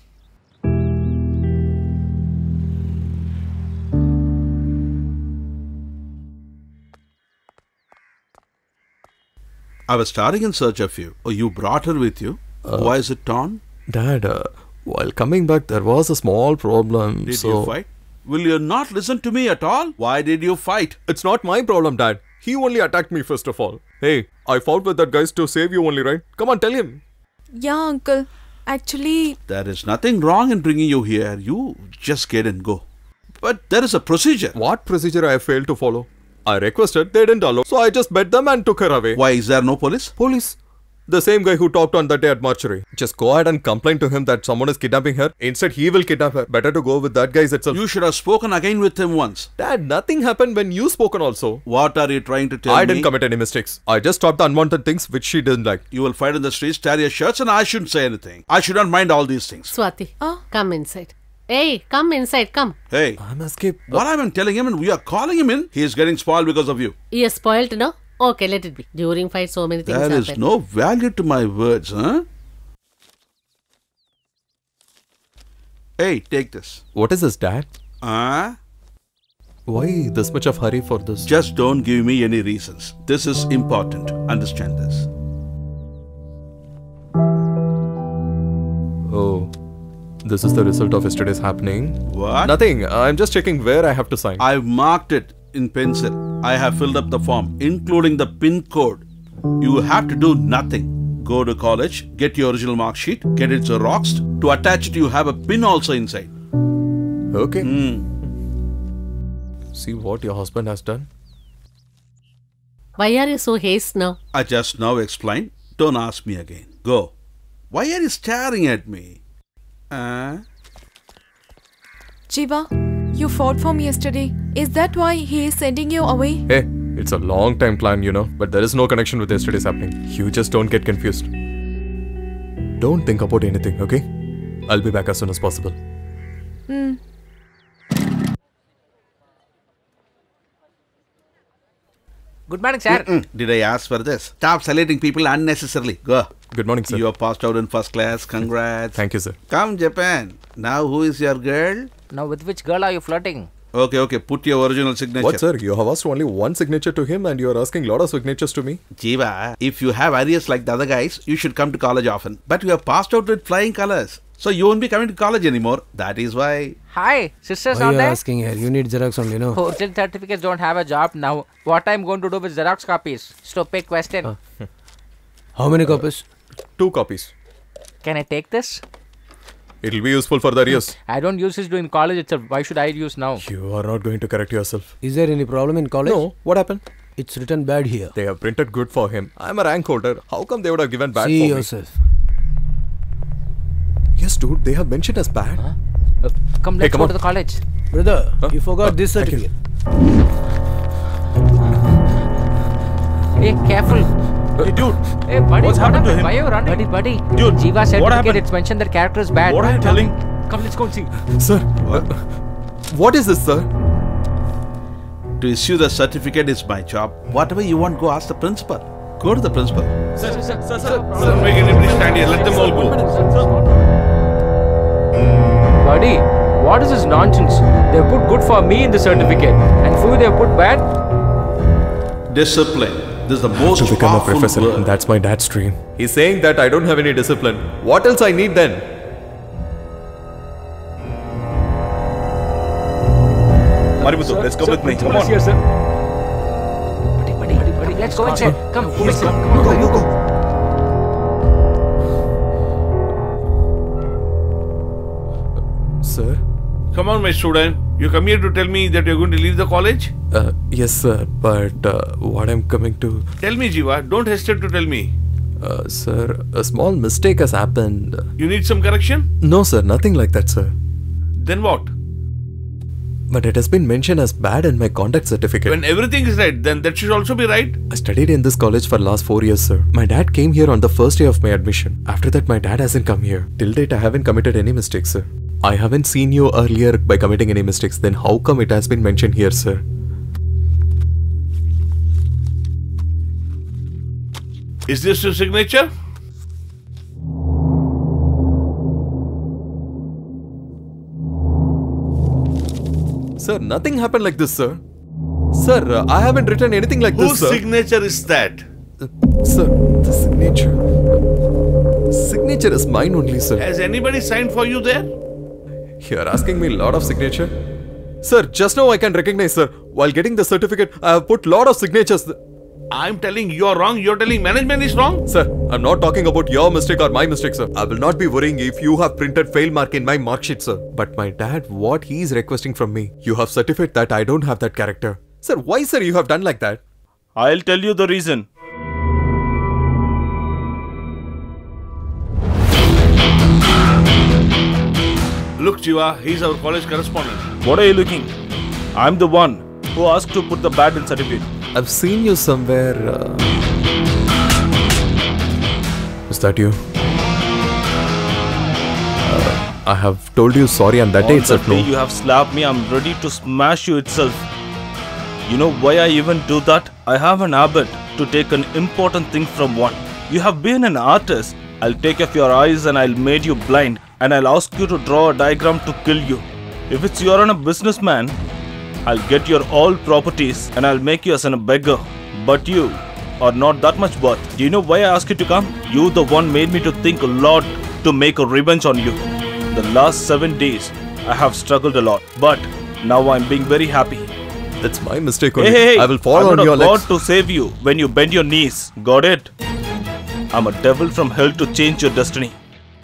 I was starting in search of you. Oh, you brought her with you. Uh, Why is it torn? Dad, uh, while coming back, there was a small problem. Did so... you fight? Will you not listen to me at all? Why did you fight? It's not my problem, Dad. He only attacked me first of all. Hey, I fought with that guy to save you only, right? Come on, tell him. Yeah, uncle. Actually... There is nothing wrong in bringing you here. You just get and go. But there is a procedure. What procedure I have failed to follow? I requested, they didn't allow, so I just bet them and took her away. Why is there no police? Police? The same guy who talked on that day at mortuary. Just go ahead and complain to him that someone is kidnapping her. Instead, he will kidnap her. Better to go with that guy itself. You should have spoken again with him once. Dad, nothing happened when you spoken also. What are you trying to tell me? I didn't commit any mistakes. I just stopped the unwanted things which she didn't like. You will fight in the streets, tear your shirts, and I shouldn't say anything. I should not mind all these things. Swati, oh, come inside. Hey, come inside, come. Hey. I'm escaped. What I am telling him and we are calling him in, he is getting spoiled because of you. He is spoiled, no? Okay, let it be. During fight, so many things happen. There is no value to my words, huh? Hey, take this. What is this, Dad? Huh? Why this much of hurry for this? Just don't give me any reasons. This is important. Understand this. Oh. This is the result of yesterday's happening. What? Nothing. I'm just checking where I have to sign. I've marked it in pencil. I have filled up the form, including the PIN code. You have to do nothing. Go to college, get your original mark sheet, get it xeroxed. To attach it, you have a PIN also inside. Okay. Mm. See what your husband has done? Why are you so hasty now? I just now explained. Don't ask me again. Go. Why are you staring at me? Uh? Jeeva, you fought for me yesterday. Is that why he is sending you away? Hey, it's a long time plan, you know. But there is no connection with yesterday's happening. You just don't get confused. Don't think about anything, okay? I'll be back as soon as possible. Hmm. Good morning, sir. Mm-mm. Did I ask for this? Stop saluting people unnecessarily. Go. Good morning, sir. You are passed out in first class. Congrats. Thank you, sir. Come, Japan. Now, who is your girl? Now, with which girl are you flirting? Okay, okay. Put your original signature. What, sir? You have asked only one signature to him and you are asking a lot of signatures to me. Jeeva, if you have arrears like the other guys, you should come to college often. But you have passed out with flying colors. So you won't be coming to college anymore. That is why. Hi, sisters are there? Why are you asking here? You need Xerox only, no? Hotel certificates don't have a job now. What I'm going to do with Xerox copies? Stupid question. Uh, how many copies? Uh, two copies. Can I take this? It'll be useful for the arrears. I don't use this during college itself. Why should I use now? You are not going to correct yourself. Is there any problem in college? No. What happened? It's written bad here. They have printed good for him. I'm a rank holder. How come they would have given bad for me? See yourself. Yes, dude. They have mentioned as bad. Huh? Uh, come, let's hey, come go on. to the college. Brother, huh? you forgot huh? this certificate. Hey, careful. Hey, dude. Hey, buddy. What's what happened, happened to him? Why are you running? Buddy, buddy. Dude, Jiva said it's mentioned that character is bad. What are you telling? Come, let's go and see. Sir, what? What is this, sir? To issue the certificate is my job. Whatever you want, go ask the principal. Go to the principal. Sir, sir, sir, sir. Sir, sir we can please stand here. Let them all go. Sir, sir. Buddy, what is this nonsense? They put good for me in the certificate, and for you they put bad. Discipline. This is the most powerful word. To become a professor, word. That's my dad's dream. He's saying that I don't have any discipline. What else I need then? Maributu, let's come sir, with me. Come on. Here, sir. Buddy, buddy, buddy, buddy. Let's go and check. Come, come, yes, come. You go, you go. Sir? Come on, my student. You come here to tell me that you're going to leave the college? Uh, yes, sir. But uh, what I'm coming to... Tell me, Jiva. Don't hesitate to tell me. Uh, sir, a small mistake has happened. You need some correction? No, sir. Nothing like that, sir. Then what? But it has been mentioned as bad in my conduct certificate. When everything is right, then that should also be right. I studied in this college for the last four years, sir. My dad came here on the first day of my admission. After that, my dad hasn't come here. Till date, I haven't committed any mistakes, sir. I haven't seen you earlier by committing any mistakes. Then how come it has been mentioned here, sir? Is this your signature? Sir, nothing happened like this, sir. Sir, uh, I haven't written anything like Whose this, sir. Whose signature is that? Uh, sir, the signature. Uh, signature is mine only, sir. Has anybody signed for you there? You are asking me a lot of signature? Sir, just now I can recognize, sir. While getting the certificate, I have put lot of signatures. I'm telling you are wrong. You're telling management is wrong? Sir, I'm not talking about your mistake or my mistake, sir. I will not be worrying if you have printed fail mark in my mark sheet, sir. But my dad, what he is requesting from me, you have certified that I don't have that character. Sir, why, sir, you have done like that? I'll tell you the reason. Look, Jiva, he's our college correspondent. What are you looking? I'm the one who asked to put the bad in certificate. I've seen you somewhere. Uh... Is that you? Uh, I have told you sorry on that on day itself. No. You have slapped me. I'm ready to smash you itself. You know why I even do that? I have an habit to take an important thing from one. You have been an artist. I'll take off your eyes and I'll make you blind. And I'll ask you to draw a diagram to kill you. If it's you're on a businessman, I'll get your all properties and I'll make you as a beggar. But you are not that much worth. Do you know why I asked you to come? You the one made me to think a lot to make a revenge on you. The last seven days, I have struggled a lot. But now I'm being very happy. That's my mistake only. Hey, hey, hey. I will fall on your legs. I'm not a god to save you when you bend your knees. Got it? I'm a devil from hell to change your destiny.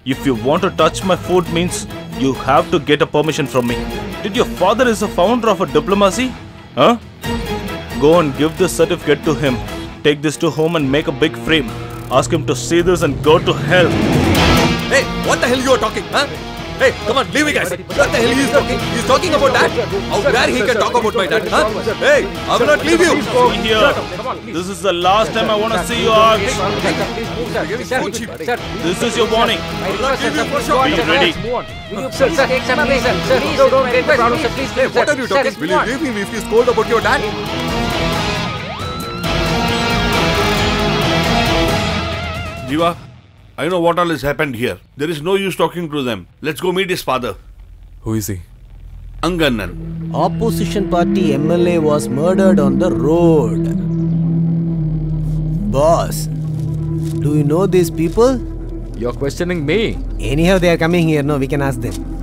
If you want to touch my food means, you have to get a permission from me. Did your father is a founder of a diplomacy? Huh? Go and give this certificate to him. Take this to home and make a big frame. Ask him to see this and go to hell. Hey, what the hell you are talking, huh? Hey, come on, leave me guys. What the hell he is talking? He is talking about that? How dare he can talk about my dad, huh? Hey, I will not leave you. Stay here. This is the last time I want to see you all. This is your warning. I will not give you for sure. Be ready. Sir, sir, take some reason. Sir, don't get the problem, sir. Please, please, sir. What are you talking? Will you leave him if he is cold about your dad? Jiva. I know what all has happened here. There is no use talking to them. Let's go meet his father. Who is he? Anganen. Opposition party M L A was murdered on the road. Boss, do you know these people? You're questioning me. Anyhow, they are coming here. No, we can ask them.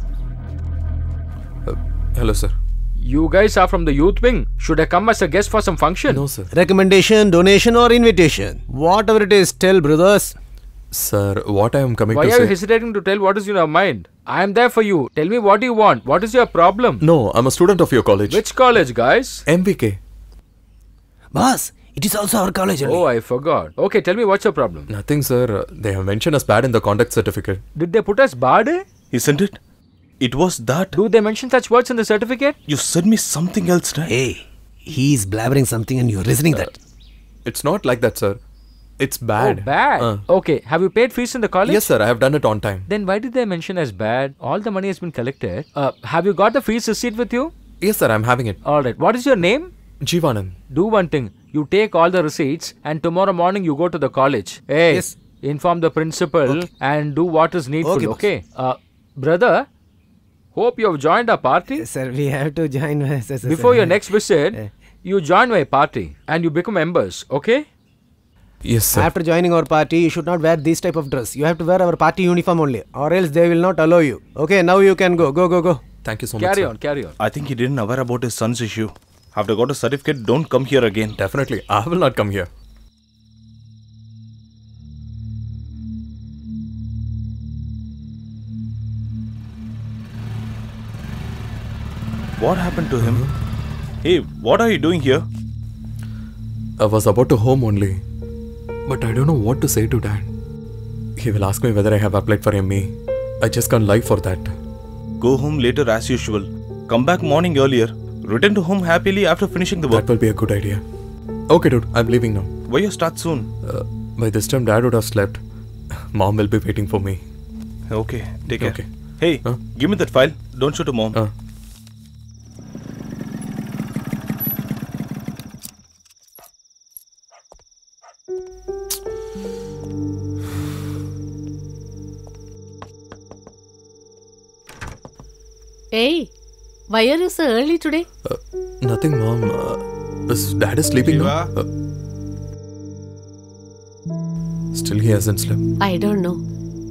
Uh, hello, sir. You guys are from the youth wing. Should I come as a guest for some function? No, sir. Recommendation, donation, or invitation? Whatever it is, tell brothers. Sir, what I am coming Why to say... Why are you hesitating to tell what is in your mind? I am there for you. Tell me what you want. What is your problem? No, I am a student of your college. Which college, guys? M B K. Boss, it is also our college only. Oh, I forgot. Okay, tell me what's your problem? Nothing, sir. They have mentioned us bad in the conduct certificate. Did they put us bad? Eh? Isn't it? It was that... Do they mention such words in the certificate? You said me something else, right? Hey, he is blabbering something and you are listening uh, that. It's not like that, sir. It's bad. Oh, bad? Uh. Okay. Have you paid fees in the college? Yes, sir. I have done it on time. Then why did they mention as bad? All the money has been collected. Uh, have you got the fees receipt with you? Yes, sir. I'm having it. Alright. What is your name? Jeevanand. Do one thing. You take all the receipts and tomorrow morning you go to the college. Hey, yes. Inform the principal okay. and do what is needful. Okay. okay? Uh, brother, hope you have joined our party. Yes, sir, we have to join. Before your next visit, you join my party and you become members. Okay? Yes, sir. After joining our party, you should not wear this type of dress. You have to wear our party uniform only, or else they will not allow you. Okay, now you can go. Go, go, go. Thank you so much. Carry on, carry on. I think he didn't aware about his son's issue. After got a certificate, don't come here again. Definitely, I will not come here. What happened to him? Hey, what are you doing here? I was about to home only. But I don't know what to say to Dad. He will ask me whether I have applied for M E. I just can't lie for that. Go home later as usual. Come back morning earlier. Return to home happily after finishing the work. That will be a good idea. Okay dude, I'm leaving now. Why you start soon? Uh, by this time Dad would have slept. Mom will be waiting for me. Okay, take care. Okay. Hey, huh? Give me that file. Don't show to Mom. Uh. Hey, why are you so early today? Uh, nothing, Mom. Uh, is Dad is sleeping now? Uh, still he hasn't slept. I don't know.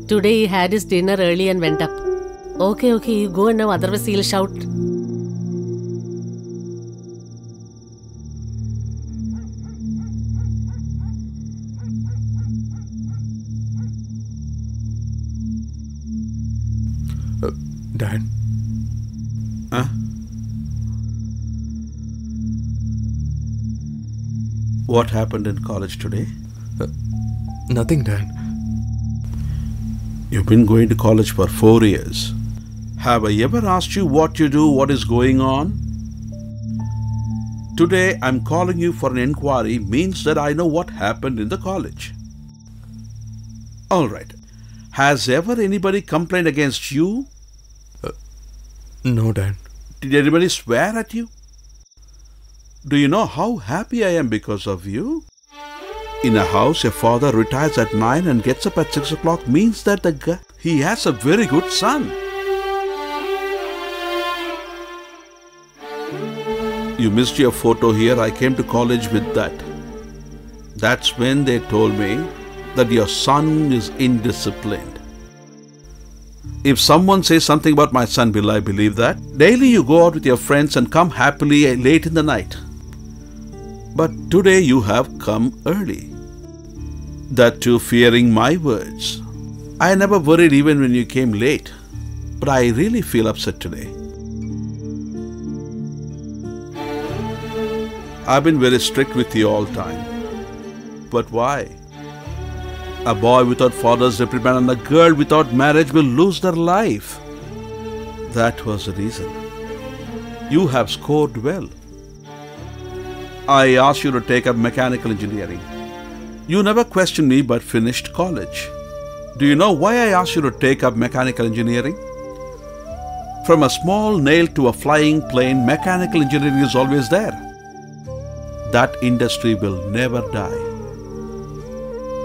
Today he had his dinner early and went up. Okay, okay, you go now, otherwise he'll shout. Uh, Dad? Huh? What happened in college today? Uh, nothing, Dad. You've been going to college for four years. Have I ever asked you what you do, what is going on? Today, I'm calling you for an inquiry means that I know what happened in the college. All right. Has ever anybody complained against you? No, Dad. Did anybody swear at you? Do you know how happy I am because of you? In a house, a father retires at nine and gets up at six o'clock means that the guy, he has a very good son. You missed your photo here. I came to college with that. That's when they told me that your son is indisciplined. If someone says something about my son, will I believe that? Daily you go out with your friends and come happily late in the night. But today you have come early. That too fearing my words. I never worried even when you came late. But I really feel upset today. I've been very strict with you all time. But why? A boy without father's reprimand and a girl without marriage will lose their life. That was the reason. You have scored well. I asked you to take up mechanical engineering. You never questioned me but finished college. Do you know why I asked you to take up mechanical engineering? From a small nail to a flying plane, mechanical engineering is always there. That industry will never die.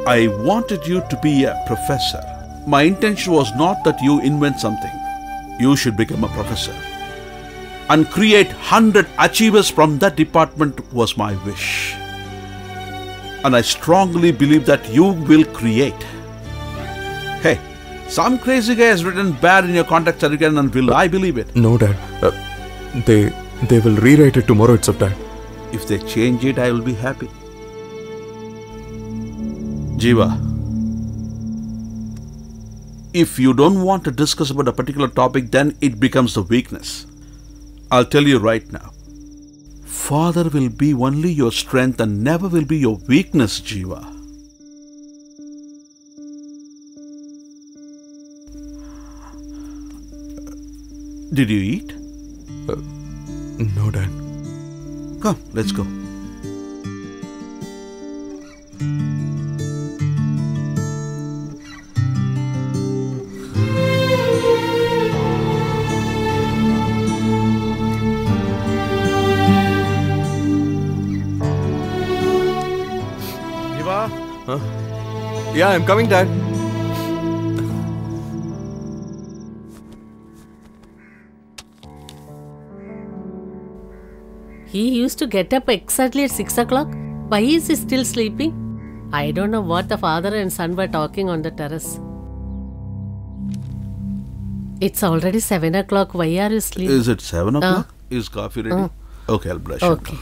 I wanted you to be a professor. My intention was not that you invent something. You should become a professor. And create one hundred achievers from that department was my wish. And I strongly believe that you will create. Hey, Some crazy guy has written bad in your contact certificate and will I believe it? No, Dad. Uh, they they will rewrite it tomorrow itself, Dad. If they change it, I will be happy. Jeeva, if you don't want to discuss about a particular topic, then it becomes the weakness. I'll tell you right now. Father will be only your strength and never will be your weakness, Jeeva. Did you eat? Uh, no, Dad. Come, let's go. Huh? Yeah, I'm coming, Dad. He used to get up exactly at six o'clock. Why is he still sleeping? I don't know what the father and son were talking on the terrace. It's already seven o'clock. Why are you sleeping? Is it seven o'clock? Uh, is coffee ready? Uh, okay, I'll brush. Okay.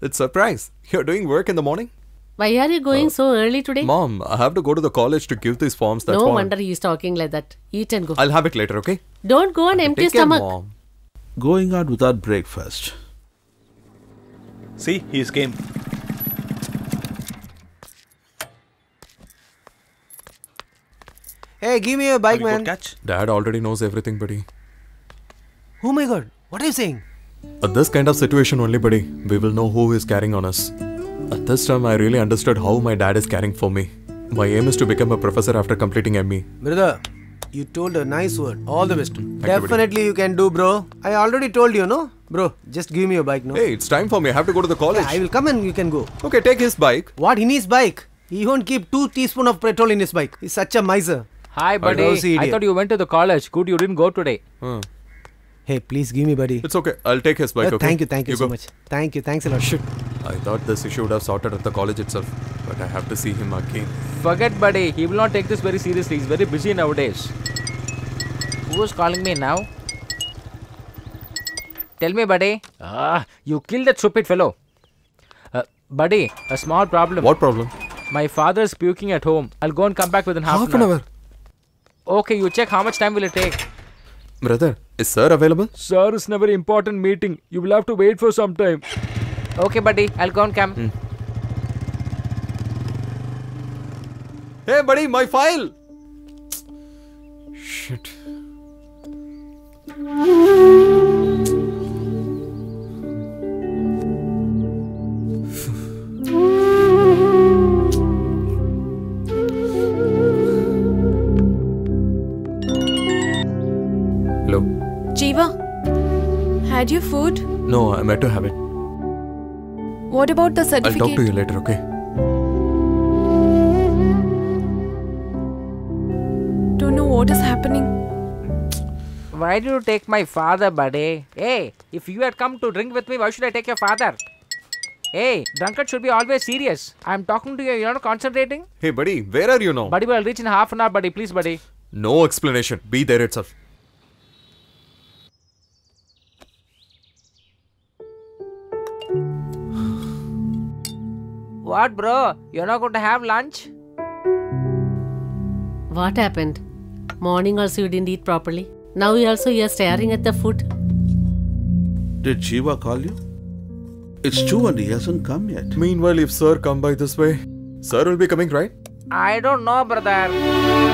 It's a surprise. You're doing work in the morning? Why are you going uh, so early today? Mom, I have to go to the college to give these forms. That's no form. Wonder he's talking like that. Eat and go. I'll have it later, okay? Don't go on empty stomach. Care, Mom. Going out without breakfast. See, he's game. Hey, give me a bike, man. Catch? Dad already knows everything, buddy. Oh my God, what are you saying? At this kind of situation only, buddy, we will know who is carrying on us. At this time, I really understood how my dad is carrying for me. My aim is to become a professor after completing M E. Brother, you told a nice word. All the best. Thank Definitely you, you can do, bro. I already told you, no? Bro, just give me your bike, no? Hey, it's time for me. I have to go to the college. Yeah, I will come and you can go. Okay, take his bike. What, in his bike? He won't keep two teaspoons of petrol in his bike. He's such a miser. Hi, buddy. I, I thought you went to the college. Good, you didn't go today. Hmm. Hey, please give me, buddy. It's okay. I'll take his bike. Uh, okay? Thank you, thank you, you so go. much. Thank you, thanks a lot. Shit. I thought this issue would have sorted at the college itself, but I have to see him again. Forget, buddy. He will not take this very seriously. He's very busy nowadays. Who is calling me now? Tell me, buddy. Ah, you killed that stupid fellow. Uh, buddy, a small problem. What problem? My father is puking at home. I'll go and come back within half, half an hour. hour. Okay, you check how much time will it take. Brother, is sir available? Sir is in a very important meeting. You will have to wait for some time. Okay, buddy. I'll go and come. Mm. Hey, buddy, my file! Shit. Had you food? No, I'm yet to have it. What about the certificate? I'll talk to you later, okay? Don't know what is happening. Why did you take my father, buddy? Hey, if you had come to drink with me, why should I take your father? Hey, drunkard should be always serious. I'm talking to you, you're not concentrating? Hey, buddy, where are you now? Buddy, I'll reach in half an hour, buddy. Please, buddy. No explanation. Be there itself. What, bro? You're not going to have lunch? What happened? Morning also you didn't eat properly. Now you also you're staring at the food. Did Jeeva call you? It's two and he hasn't come yet. Meanwhile, if sir come by this way, sir will be coming, right? I don't know, brother.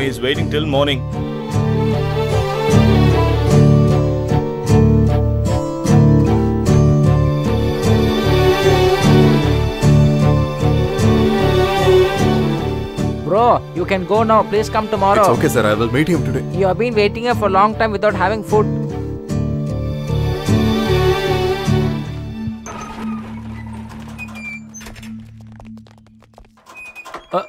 He's waiting till morning. go. You can go now. Please come tomorrow. It's okay, sir. I will meet him today. You have been waiting here for a long time without having food. Uh,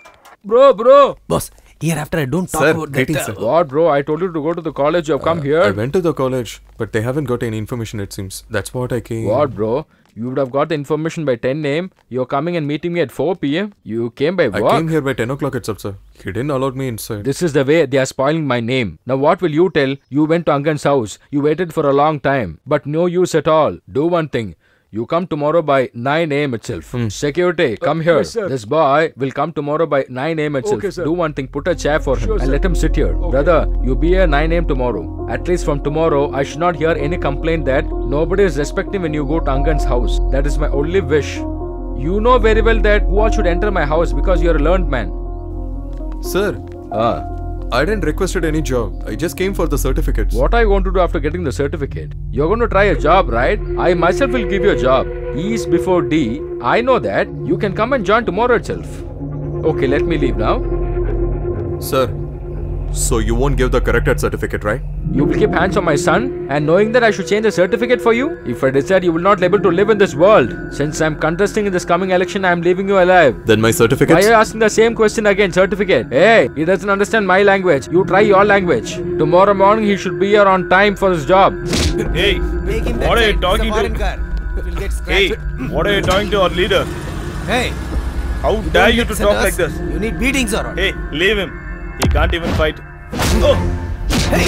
bro, bro. Boss, hereafter I don't talk sir, about that. Sir, what, bro? I told you to go to the college. You have uh, come here. I went to the college, but they haven't got any information. It seems. That's what I came. What, bro? You would have got the information by ten A M You're coming and meeting me at four P M You came by walk. I came here by ten o'clock itself, sir. He didn't allow me inside. This is the way they are spoiling my name. Now what will you tell? You went to Angan's house. You waited for a long time. But no use at all. Do one thing. You come tomorrow by nine A M itself. Hmm. Security, come uh, here. Yes, this boy will come tomorrow by nine A M itself. Okay, do one thing. Put a chair for him sure, and sir. Let him sit here. Okay. Brother, you be here nine A M tomorrow. At least from tomorrow, I should not hear any complaint that nobody is respecting when you go to Angan's house. That is my only wish. You know very well that who should enter my house because you are a learned man. Sir, ah. I didn't requested any job. I just came for the certificates. What are you going to do after getting the certificate? You're going to try a job, right? I myself will give you a job. E is before D. I know that. You can come and join tomorrow itself. Okay, let me leave now. Sir, so you won't give the corrected certificate, right? You will keep hands on my son and knowing that I should change the certificate for you? If I decide you will not be able to live in this world. Since I am contesting in this coming election, I am leaving you alive. Then my certificate? Why are you asking the same question again, certificate? Hey, he doesn't understand my language. You try your language. Tomorrow morning he should be here on time for his job. Hey, what are you talking to? Hey, what are you talking to our leader? Hey, how dare you to talk like this? You need beatings or what? Hey, leave him. He can't even fight. Oh. Hey.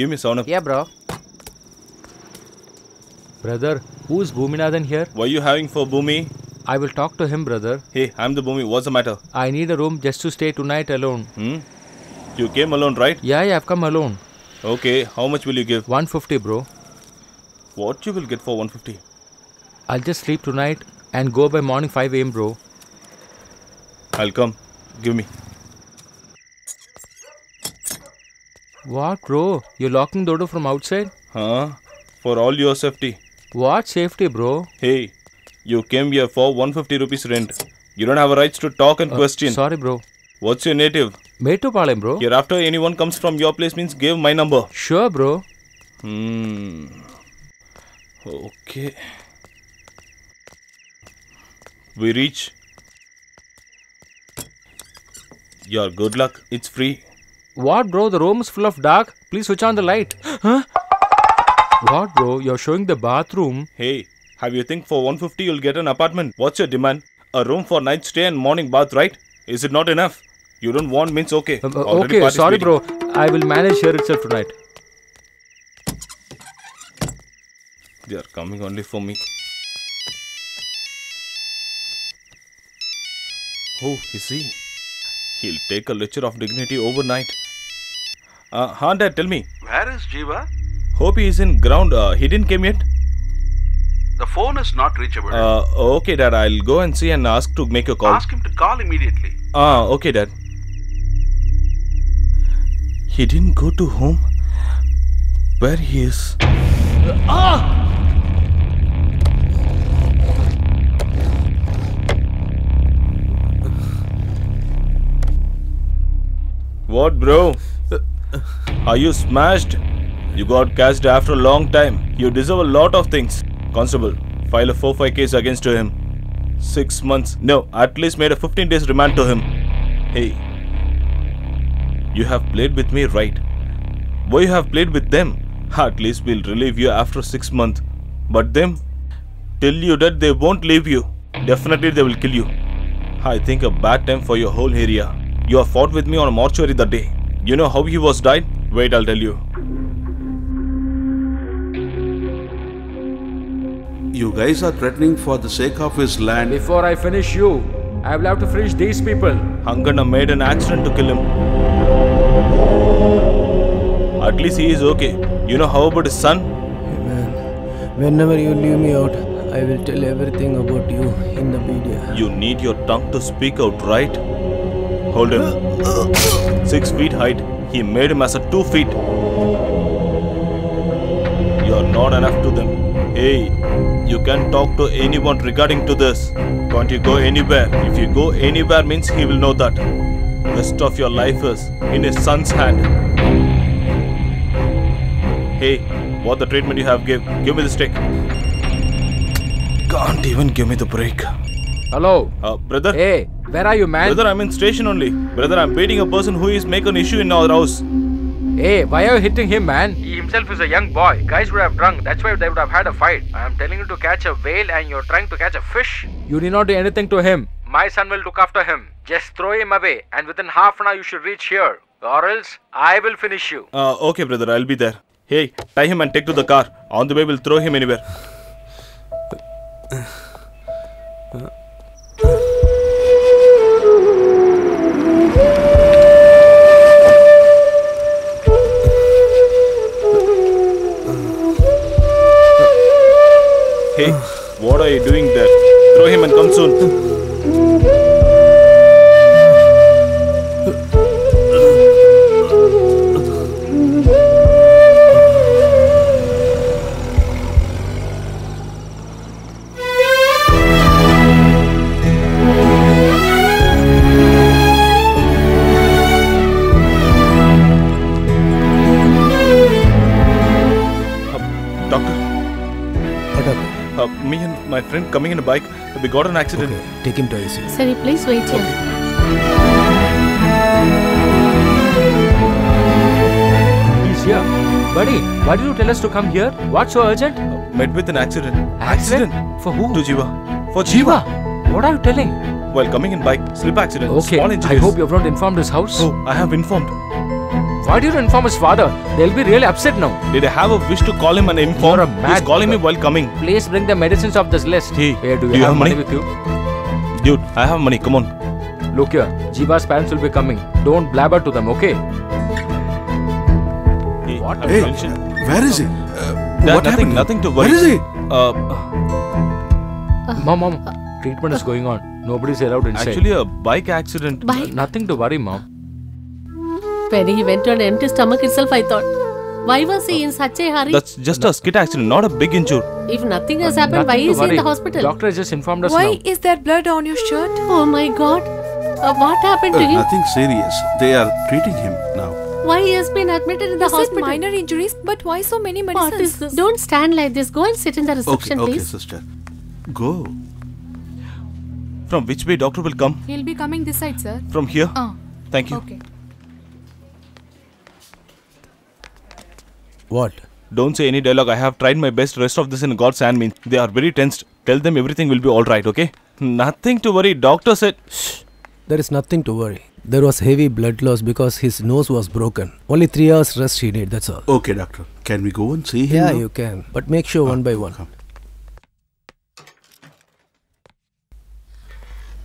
Give me sound up. Yeah, bro. Brother, who's Boominathan here? What are you having for Boomi? I will talk to him, brother. Hey, I'm the Boomi. What's the matter? I need a room just to stay tonight alone. Hmm? You came alone, right? Yeah, yeah, I've come alone. Okay, how much will you give? one fifty, bro. What you will get for one fifty? I'll just sleep tonight and go by morning five A M, bro. I'll come. Give me. What, bro? You're locking the door from outside? Huh? For all your safety. What safety, bro? Hey, you came here for one fifty rupees rent. You don't have a right to talk and uh, question. Sorry, bro. What's your native? Metupalayam, bro. Hereafter, anyone comes from your place means give my number. Sure, bro. Hmm. Okay. We reach. Your good luck. It's free. What, bro? The room is full of dark. Please switch on the light. Huh? What, bro? You're showing the bathroom. Hey, have you think for one fifty you'll get an apartment? What's your demand? A room for night stay and morning bath, right? Is it not enough? You don't want means okay. Uh, uh, okay, sorry, bro. I will manage here itself tonight. They are coming only for me. Oh, you see? He'll take a lecture of dignity overnight. Uh, haan, Dad, tell me. Where is Jeeva? Hope he is in ground. Uh, he didn't came yet. The phone is not reachable. Uh, okay, Dad. I'll go and see and ask to make a call. Ask him to call immediately. Ah, uh, okay, Dad. He didn't go to home. Where he is? Uh, ah! What, bro? Are you smashed? You got cashed after a long time. You deserve a lot of things. Constable, file a four five case against him. Six months. No, at least made a fifteen days remand to him. Hey, you have played with me, right? Why you have played with them? At least we'll relieve you after six months. But them, tell you that they won't leave you. Definitely they will kill you. I think a bad time for your whole area. You have fought with me on a mortuary that day. You know how he was died? Wait, I'll tell you. You guys are threatening for the sake of his land. Before I finish you, I will have to finish these people. Anganen made an accident to kill him. At least he is okay. You know how about his son? Hey man, whenever you leave me out, I will tell everything about you in the media. You need your tongue to speak out, right? Hold him. Six feet height. He made him as a two feet. You are not enough to them. Hey, you can talk to anyone regarding to this. Can't you go anywhere? If you go anywhere means he will know that. Rest of your life is in his son's hand. Hey, what the treatment you have give? Give me the stick. Can't even give me the break. Hello. Uh, brother. Hey. Where are you, man? Brother, I'm in station only. Brother, I'm beating a person who is making an issue in our house. Hey, why are you hitting him, man? He himself is a young boy. Guys would have drunk. That's why they would have had a fight. I'm telling you to catch a whale and you're trying to catch a fish. You need not do anything to him. My son will look after him. Just throw him away and within half an hour you should reach here. Or else, I will finish you. Uh, okay, brother. I'll be there. Hey, tie him and take to the car. On the way, we'll throw him anywhere. Hey, what are you doing there? Throw him and come soon. Uh, doctor? What happened? Uh, me and my friend coming in a bike, we got an accident. Okay, take him to I C U. Sir, please wait here. Okay. He's here. Buddy, why did you tell us to come here? What's so urgent? Uh, met with an accident. Accident? Accident? For who? To Jeeva. For Jeeva? Jeeva? What are you telling? Well, coming in bike, slip accident, okay. Small injuries. I hope you have not informed his house. Oh, I have informed. Why did you inform his father? They'll be really upset now. Did I have a wish to call him and inform? You're a mad. He's calling me while coming. Please bring the medicines of this list. Hey, hey do, you do you have, have money? money with you? Dude, I have money. Come on. Look here. Jeeva's parents will be coming. Don't blabber to them, okay? Hey, what? Hey, where is he? Uh, Dad, what nothing, happened? Nothing to worry. Where is he? Uh, uh, mom, mom. Uh, treatment uh, is going on. Nobody's allowed inside. Actually, a bike accident. Bike? Uh, nothing to worry, mom. When he went on empty stomach itself, I thought, why was he in such a hurry? That's just no. a skid accident, not a big injury. If nothing has happened, nothing why is worry. he in the hospital? Doctor just informed us. Why now. is there blood on your shirt? Oh my God! Uh, what happened uh, to him? Nothing serious. They are treating him now. Why he has been admitted in the you hospital? Said minor injuries, but why so many medicines? What is this? Don't stand like this. Go and sit in the reception, okay, okay, please. Okay, sister. Go. From which way doctor will come? He'll be coming this side, sir. From here? Uh, Thank you. Okay. What? Don't say any dialogue. I have tried my best. Rest of this in God's hand means. They are very tensed. Tell them everything will be alright, okay? Nothing to worry. Doctor said... Shh. There is nothing to worry. There was heavy blood loss because his nose was broken. Only three hours rest he need, that's all. Okay, doctor. Can we go and see him? Yeah, now? You can. But make sure oh, one by one. Come.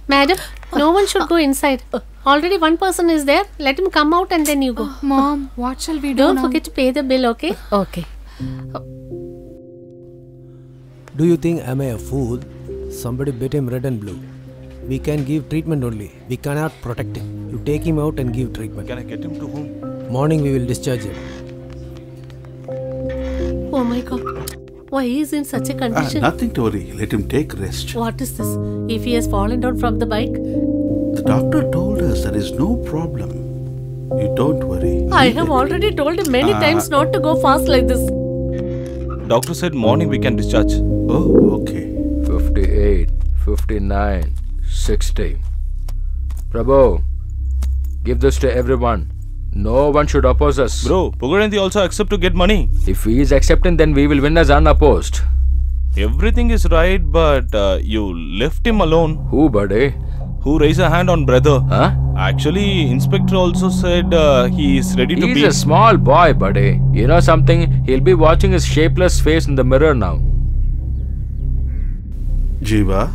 Madam, no one should go inside. Already one person is there. Let him come out and then you go. Oh, Mom, what shall we do now? Don't forget to pay the bill, okay? Okay. Do you think am I a fool? Somebody beat him red and blue. We can give treatment only. We cannot protect him. You take him out and give treatment. Can I get him to whom? Morning we will discharge him. Oh my God. Why he is in such a condition? Ah, nothing to worry. Let him take rest. What is this? If he has fallen down from the bike? The doctor told us there is no problem. You don't worry. I have already told him many ah. times not to go fast like this. Doctor said morning we can discharge. Oh, okay. fifty-eight, fifty-nine, sixty. Prabhu, give this to everyone. No one should oppose us. Bro, Pugaranthi also accept to get money. If he is accepting, then we will win as unopposed. Everything is right, but uh, you left him alone. Who, buddy? Who raised a hand on brother? Huh? Actually, Inspector also said uh, he is ready to be. He's a small boy, buddy. You know something? He'll be watching his shapeless face in the mirror now. Jeeva,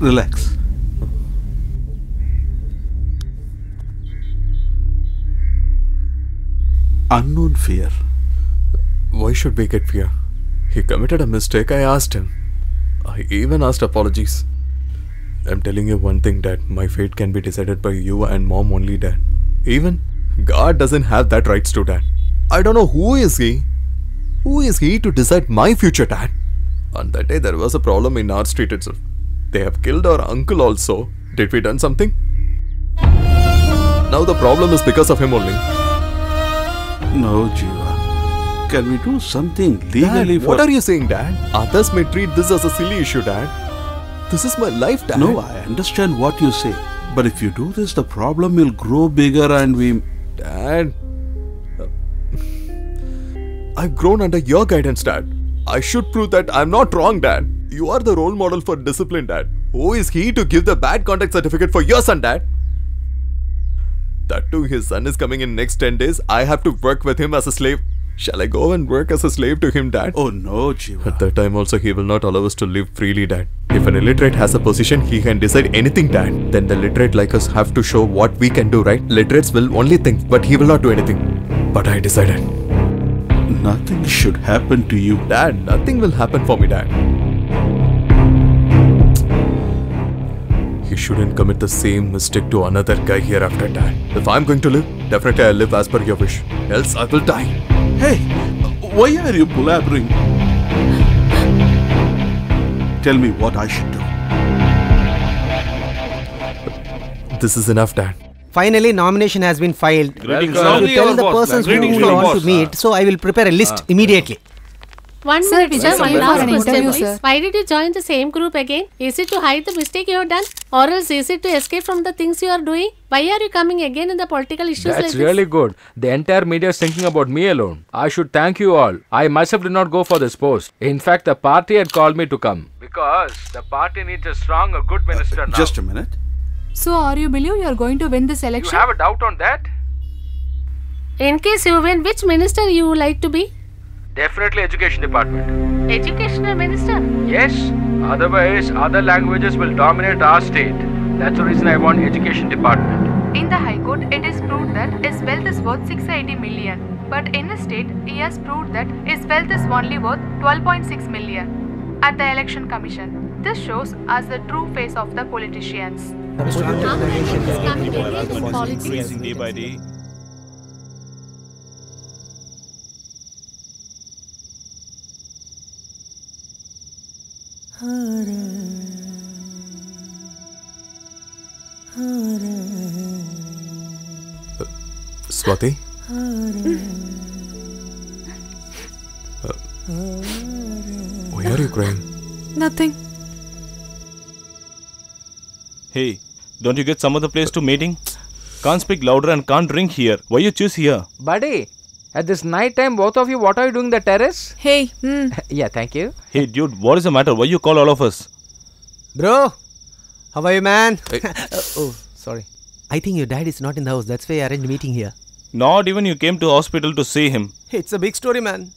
relax. Unknown fear. Why should we get fear? He committed a mistake. I asked him. I even asked apologies. I'm telling you one thing, Dad. My fate can be decided by you and Mom only, Dad. Even God doesn't have that rights to, Dad. I don't know who is he. Who is he to decide my future, Dad? On that day, there was a problem in our street itself. They have killed our uncle also. Did we done something? Now the problem is because of him only. No, Jeeva. Can we do something legally Dad, for... What are you saying, Dad? Others may treat this as a silly issue, Dad. This is my life, Dad. No, I understand what you say. But if you do this, the problem will grow bigger and we... Dad... I've grown under your guidance, Dad. I should prove that I'm not wrong, Dad. You are the role model for discipline, Dad. Who is he to give the bad contact certificate for your son, Dad? That too, his son is coming in next ten days. I have to work with him as a slave. Shall I go and work as a slave to him, Dad? Oh no, Jeeva. At that time also, he will not allow us to live freely, Dad. If an illiterate has a position, he can decide anything, Dad. Then the literate like us have to show what we can do, right? Literates will only think, but he will not do anything. But I decided. Nothing should happen to you. Dad, nothing will happen for me, Dad. He shouldn't commit the same mistake to another guy hereafter, Dad. If I'm going to live, definitely I'll live as per your wish. Else I will die. Hey, why are you blabbering? Tell me what I should do. This is enough, Dad. Finally, nomination has been filed. Greetings, I will tell the persons who you want to meet, so I will prepare a list immediately. One sir, minute, sir. My last question, please. Why did you join the same group again? Is it to hide the mistake you have done? Or else is it to escape from the things you are doing? Why are you coming again in the political issues That's like this? That's really good. The entire media is thinking about me alone. I should thank you all. I myself did not go for this post. In fact, the party had called me to come. Because the party needs a strong, a good minister uh, now. Just a minute. So, are you believe you are going to win this election? You have a doubt on that? In case you win, which minister you would like to be? Definitely Education Department. Educational Minister? Yes. Otherwise, other languages will dominate our state. That's the reason I want Education Department. In the High Court, it is proved that his wealth is worth six hundred eighty million. But in the state, he has proved that his wealth is only worth twelve point six million at the Election Commission. This shows us the true face of the politicians. Increasing day by day. Hare Hare uh, Swati Hare uh, Why are you crying? Nothing. Hey, don't you get some other place to meeting? Can't speak louder and can't drink here. Why you choose here? Buddy, at this night time, both of you, what are you doing in the terrace? Hey. Mm. Yeah, thank you. Hey, dude, what is the matter? Why you call all of us? Bro, how are you, man? Hey. Oh, sorry. I think your dad is not in the house. That's why I arranged meeting here. Not even you came to hospital to see him. It's a big story, man.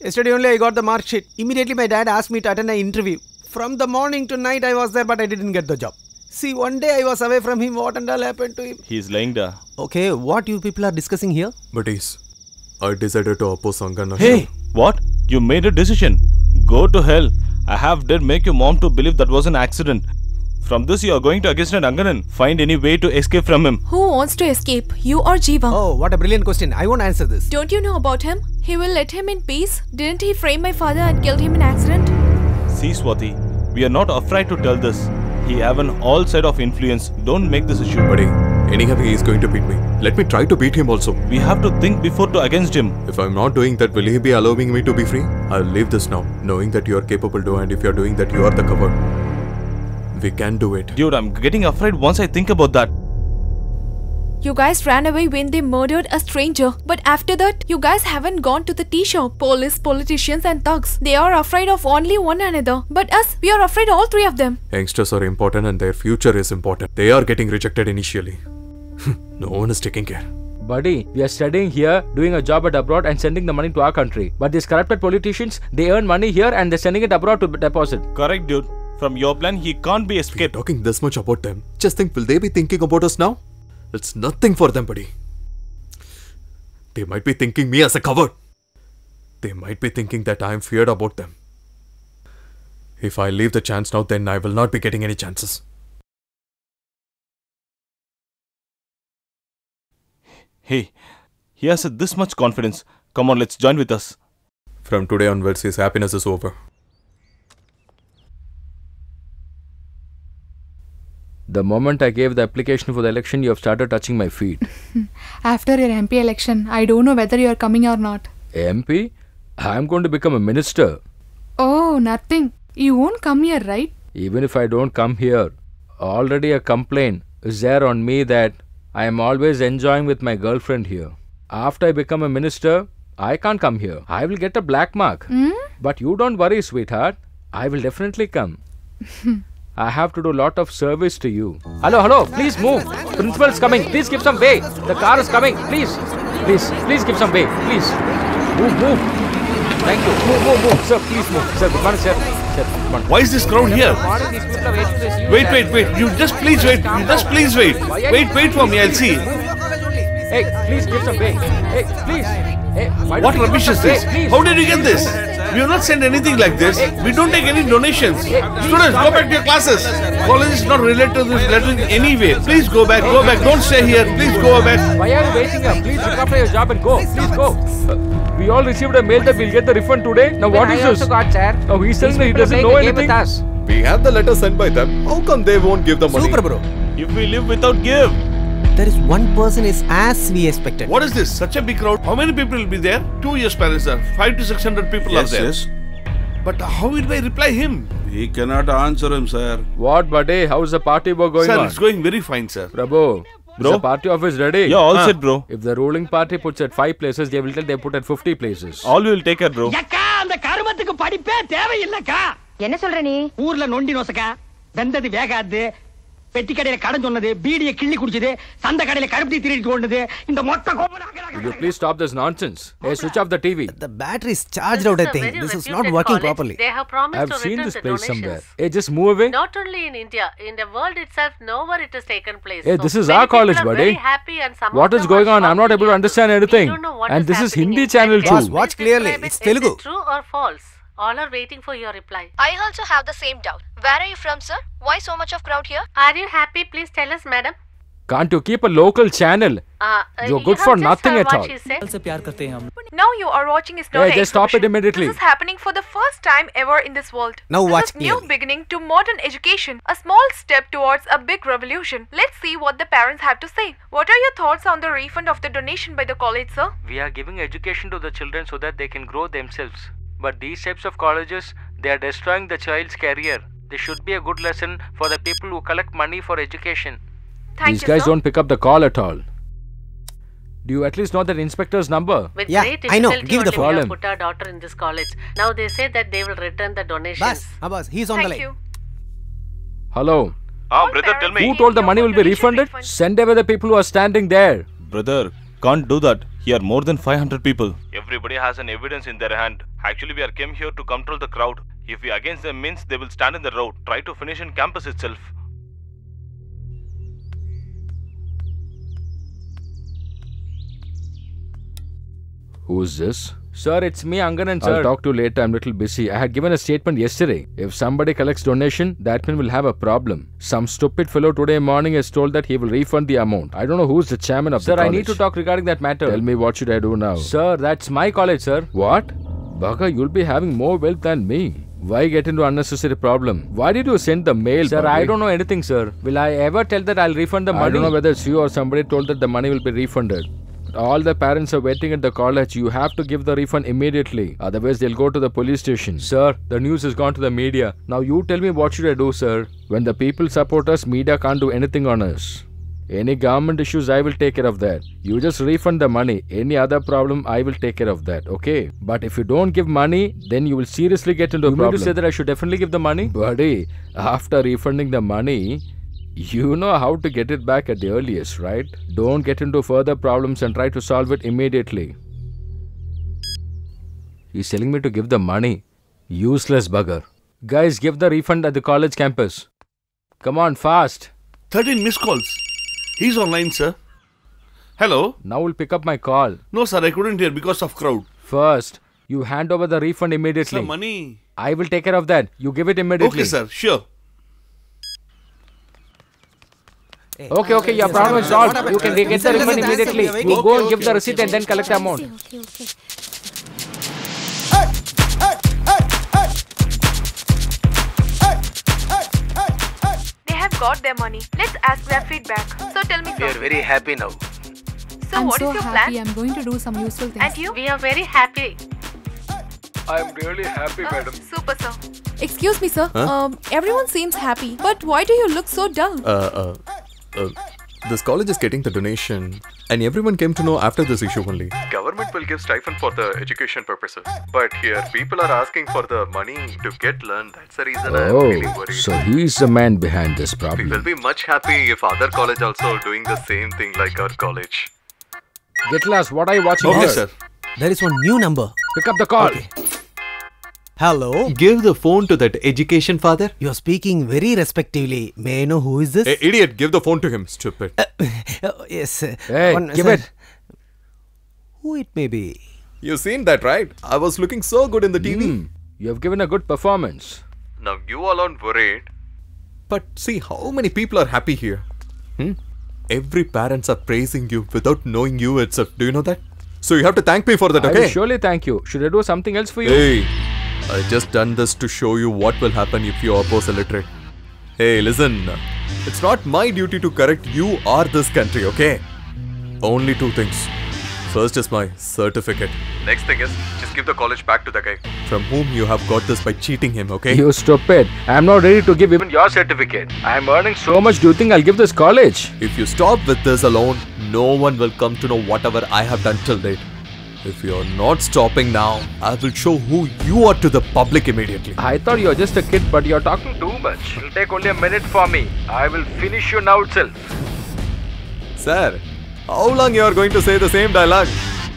Yesterday only I got the mark sheet. Immediately my dad asked me to attend an interview. From the morning to night I was there, but I didn't get the job. See, one day I was away from him. What and all happened to him? He is lying, da. Okay, what you people are discussing here? But is, I decided to oppose Anganen. Hey, what? You made a decision. Go to hell. I have did make your mom to believe that was an accident. From this, you are going to against Anganen. Find any way to escape from him. Who wants to escape? You or Jeeva? Oh, what a brilliant question. I won't answer this. Don't you know about him? He will let him in peace. Didn't he frame my father and killed him in accident? See, Swati, we are not afraid to tell this. He have an all side of influence. Don't make this issue. Buddy, anyhow he is going to beat me. Let me try to beat him also. We have to think before to against him. If I am not doing that, will he be allowing me to be free? I will leave this now, knowing that you are capable to, and if you are doing that, you are the coward. We can do it. Dude, I am getting afraid once I think about that. You guys ran away when they murdered a stranger. But after that, you guys haven't gone to the tea shop. Police, politicians and thugs. They are afraid of only one another. But us, we are afraid all three of them. Youngsters are important and their future is important. They are getting rejected initially. No one is taking care. Buddy, we are studying here, doing a job at abroad and sending the money to our country. But these corrupted politicians, they earn money here and they're sending it abroad to deposit. Correct, dude. From your plan, he can't be escaped. We're talking this much about them. Just think, will they be thinking about us now? It's nothing for them, buddy. They might be thinking me as a coward. They might be thinking that I am feared about them. If I leave the chance now, then I will not be getting any chances. Hey, he has this much confidence. Come on, let's join with us. From today onwards, his happiness is over. The moment I gave the application for the election, you have started touching my feet. After your M P election, I don't know whether you are coming or not. M P? I am going to become a minister. Oh, nothing. You won't come here, right? Even if I don't come here, already a complaint is there on me that I am always enjoying with my girlfriend here. After I become a minister, I can't come here. I will get a black mark. Mm? But you don't worry, sweetheart. I will definitely come. I have to do lot of service to you. Hello, hello, please move. Principal is coming. Please give some way. The car is coming. Please, please, please give some way. Please. Move, move. Thank you. Move, move, move. Sir, please move. Sir, good morning, sir. Sir, good morning. Why is this crowd here? Wait, wait, wait. You just please wait. You just please wait. Wait, wait for me. I'll see. Hey, please give some way. Hey, please. Hey, what rubbish is this? How did you get this? We have not sent anything like this. We don't take any donations. Students, go back to your classes. College is not related to this letter in any way. Please go back, go back. Don't stay here. Please go back. Why are you waiting up? Please look after your job and go. Please go. Uh, we all received a mail that we'll get the refund today. Now what is this? Now he's telling me he doesn't know anything. We have the letter sent by them. How come they won't give the money? Super bro. If we live without give. There is one person is as we expected. What is this? Such a big crowd. How many people will be there? Two years parents sir. Five to six hundred people yes, are there. Yes. But how will I reply him? He cannot answer him, sir. What, buddy? How is the party going sir, on? Sir, it's going very fine, sir. Prabhu, bro, the party office ready? Yeah, all huh. set, bro. If the ruling party puts at five places, they will tell they put at fifty places. All we will take it, bro. Yakka, andha karumathukku padippe thevai illa ka. Enna solra nee? Oorla nondi nosaka. Vendadu vegaadhu. Would you please stop this nonsense? Hey, switch off the T V. The battery is charged out, I think. This is not working properly. They have promised I've to seen this place donations. Somewhere. Hey, just move away. Not only in India, in the world itself, nowhere it has taken place. Hey, so this is our college, buddy. Happy and what is going on? I'm not able to understand anything. And this is Hindi channel too. Watch, watch clearly. It's Telugu. Is it true or false? All are waiting for your reply. I also have the same doubt. Where are you from, sir? Why so much of crowd here? Are you happy? Please tell us, madam. Can't you keep a local channel? Uh, You're good you for nothing at all. Now you are watching his glory. Hey, just stop it immediately. This is happening for the first time ever in this world. Now this watch is new beginning to modern education. A small step towards a big revolution. Let's see what the parents have to say. What are your thoughts on the refund of the donation by the college, sir? We are giving education to the children so that they can grow themselves. But these types of colleges, they are destroying the child's career. This should be a good lesson for the people who collect money for education. Thank these you, guys sir. Don't pick up the call at all. Do you at least know that inspector's number? With yeah, great I know. Give the phone. We have put our daughter in this college. Now they say that they will return the donations. Bas, Abbas, he's on Thank the line. You. Hello. Ah, brother, tell me. Who told the money will be refunded? Refund. Send away the people who are standing there. Brother, can't do that. Here are more than five hundred people. Everybody has an evidence in their hand. Actually, we are came here to control the crowd. If we against them means they will stand in the road. Try to finish in campus itself. Who's this? Sir, it's me, Anganen, sir. I'll talk to you later. I'm a little busy. I had given a statement yesterday. If somebody collects donation, that man will have a problem. Some stupid fellow today morning has told that he will refund the amount. I don't know who's the chairman of sir, the college. Sir, I need to talk regarding that matter. Tell me, what should I do now? Sir, that's my college, sir. What? Baka, you'll be having more wealth than me. Why get into unnecessary problem? Why did you send the mail? Sir, Bobby? I don't know anything, sir. Will I ever tell that I'll refund the money? I don't know whether it's you or somebody told that the money will be refunded. All the parents are waiting at the college. You have to give the refund immediately. Otherwise, they'll go to the police station. Sir, the news has gone to the media. Now you tell me, what should I do, sir? When the people support us, media can't do anything on us. Any government issues, I will take care of that. You just refund the money. Any other problem, I will take care of that, okay? But if you don't give money, then you will seriously get into you a problem. You mean to say that I should definitely give the money? Buddy, after refunding the money, you know how to get it back at the earliest, right? Don't get into further problems and try to solve it immediately. He's telling me to give the money. Useless bugger. Guys, give the refund at the college campus. Come on, fast. thirteen missed calls. He's online, sir. Hello? Now we'll pick up my call. No, sir, I couldn't hear because of crowd. First, you hand over the refund immediately. Sir, money. I will take care of that. You give it immediately. Okay, sir, sure. Okay, okay, your problem is solved. You can get the refund immediately. You go and give the receipt and then collect the amount. Okay, okay. They have got their money. Let's ask their feedback. So tell me something. We are very happy now. So what is your plan? I'm going to do some useful things. And you? We are very happy. I'm really happy, oh, madam. Super, sir. Excuse me, sir. Huh? Um, everyone seems happy. But why do you look so dull? Uh, uh. Uh, this college is getting the donation and everyone came to know after this issue only. Government will give stipend for the education purposes. But here people are asking for the money to get learned. That's the reason oh, I am really worried. So he's the man behind this problem. We will be much happy if other college also doing the same thing like our college. Get lost, what are you watching okay, here? Sir. There is one new number. Pick up the call. Okay. Hello? Give the phone to that education father. You're speaking very respectively. May I know who is this? Hey, idiot, give the phone to him, stupid. Uh, oh, yes. Hey, One, give sir. it. Who it may be? You've seen that, right? I was looking so good in the T V. Mm, you have given a good performance. Now you all aren't worried. But see how many people are happy here. Hmm? Every parents are praising you without knowing you itself. Do you know that? So you have to thank me for that, I okay? I will surely thank you. Should I do something else for you? Hey. I just done this to show you what will happen if you oppose a literate. Hey, listen. It's not my duty to correct you or this country, okay? Only two things. First is my certificate. Next thing is, just give the college back to the guy from whom you have got this by cheating him, okay? You stupid. I am not ready to give even your certificate. I am earning so much. Do you think I'll give this college? If you stop with this alone, no one will come to know whatever I have done till date. If you're not stopping now, I will show who you are to the public immediately. I thought you're just a kid, but you're talking too much. It'll take only a minute for me. I will finish you now itself. Sir, how long you're going to say the same dialogue?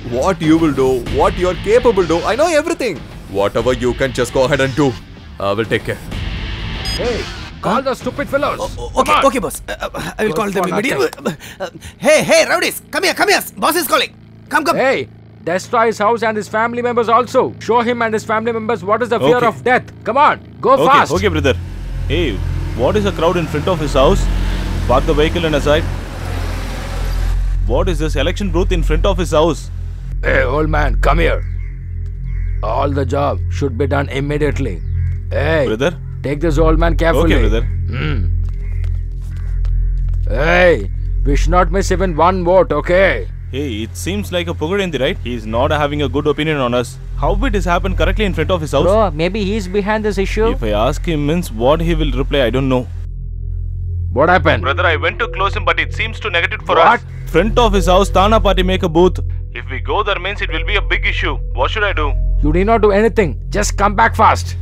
What you will do, what you're capable do, I know everything. Whatever you can, just go ahead and do. I will take care. Hey, call huh? the stupid fellows. Oh, oh, okay, okay, boss. Uh, I will go call them immediately. Uh, hey, hey, rowdies, come here, come here. Boss is calling. Come, come. Hey. Destroy his house and his family members also. Show him and his family members what is the fear okay. of death. Come on, go okay, fast. Okay, brother. Hey, what is the crowd in front of his house? Park the vehicle and aside. What is this election booth in front of his house? Hey, old man, come here. All the job should be done immediately. Hey, brother. Take this old man carefully. Okay, brother. Mm. Hey, we should not miss even one vote, okay? Hey, it seems like a Pugadendi, right? He's not having a good opinion on us. How it has happened correctly in front of his house? Bro, maybe he's behind this issue. If I ask him means what he will reply, I don't know. What happened? Brother, I went to close him but it seems too negative for what? us. What? Front of his house, Thana party make a booth. If we go there means it will be a big issue. What should I do? You need not do anything. Just come back fast.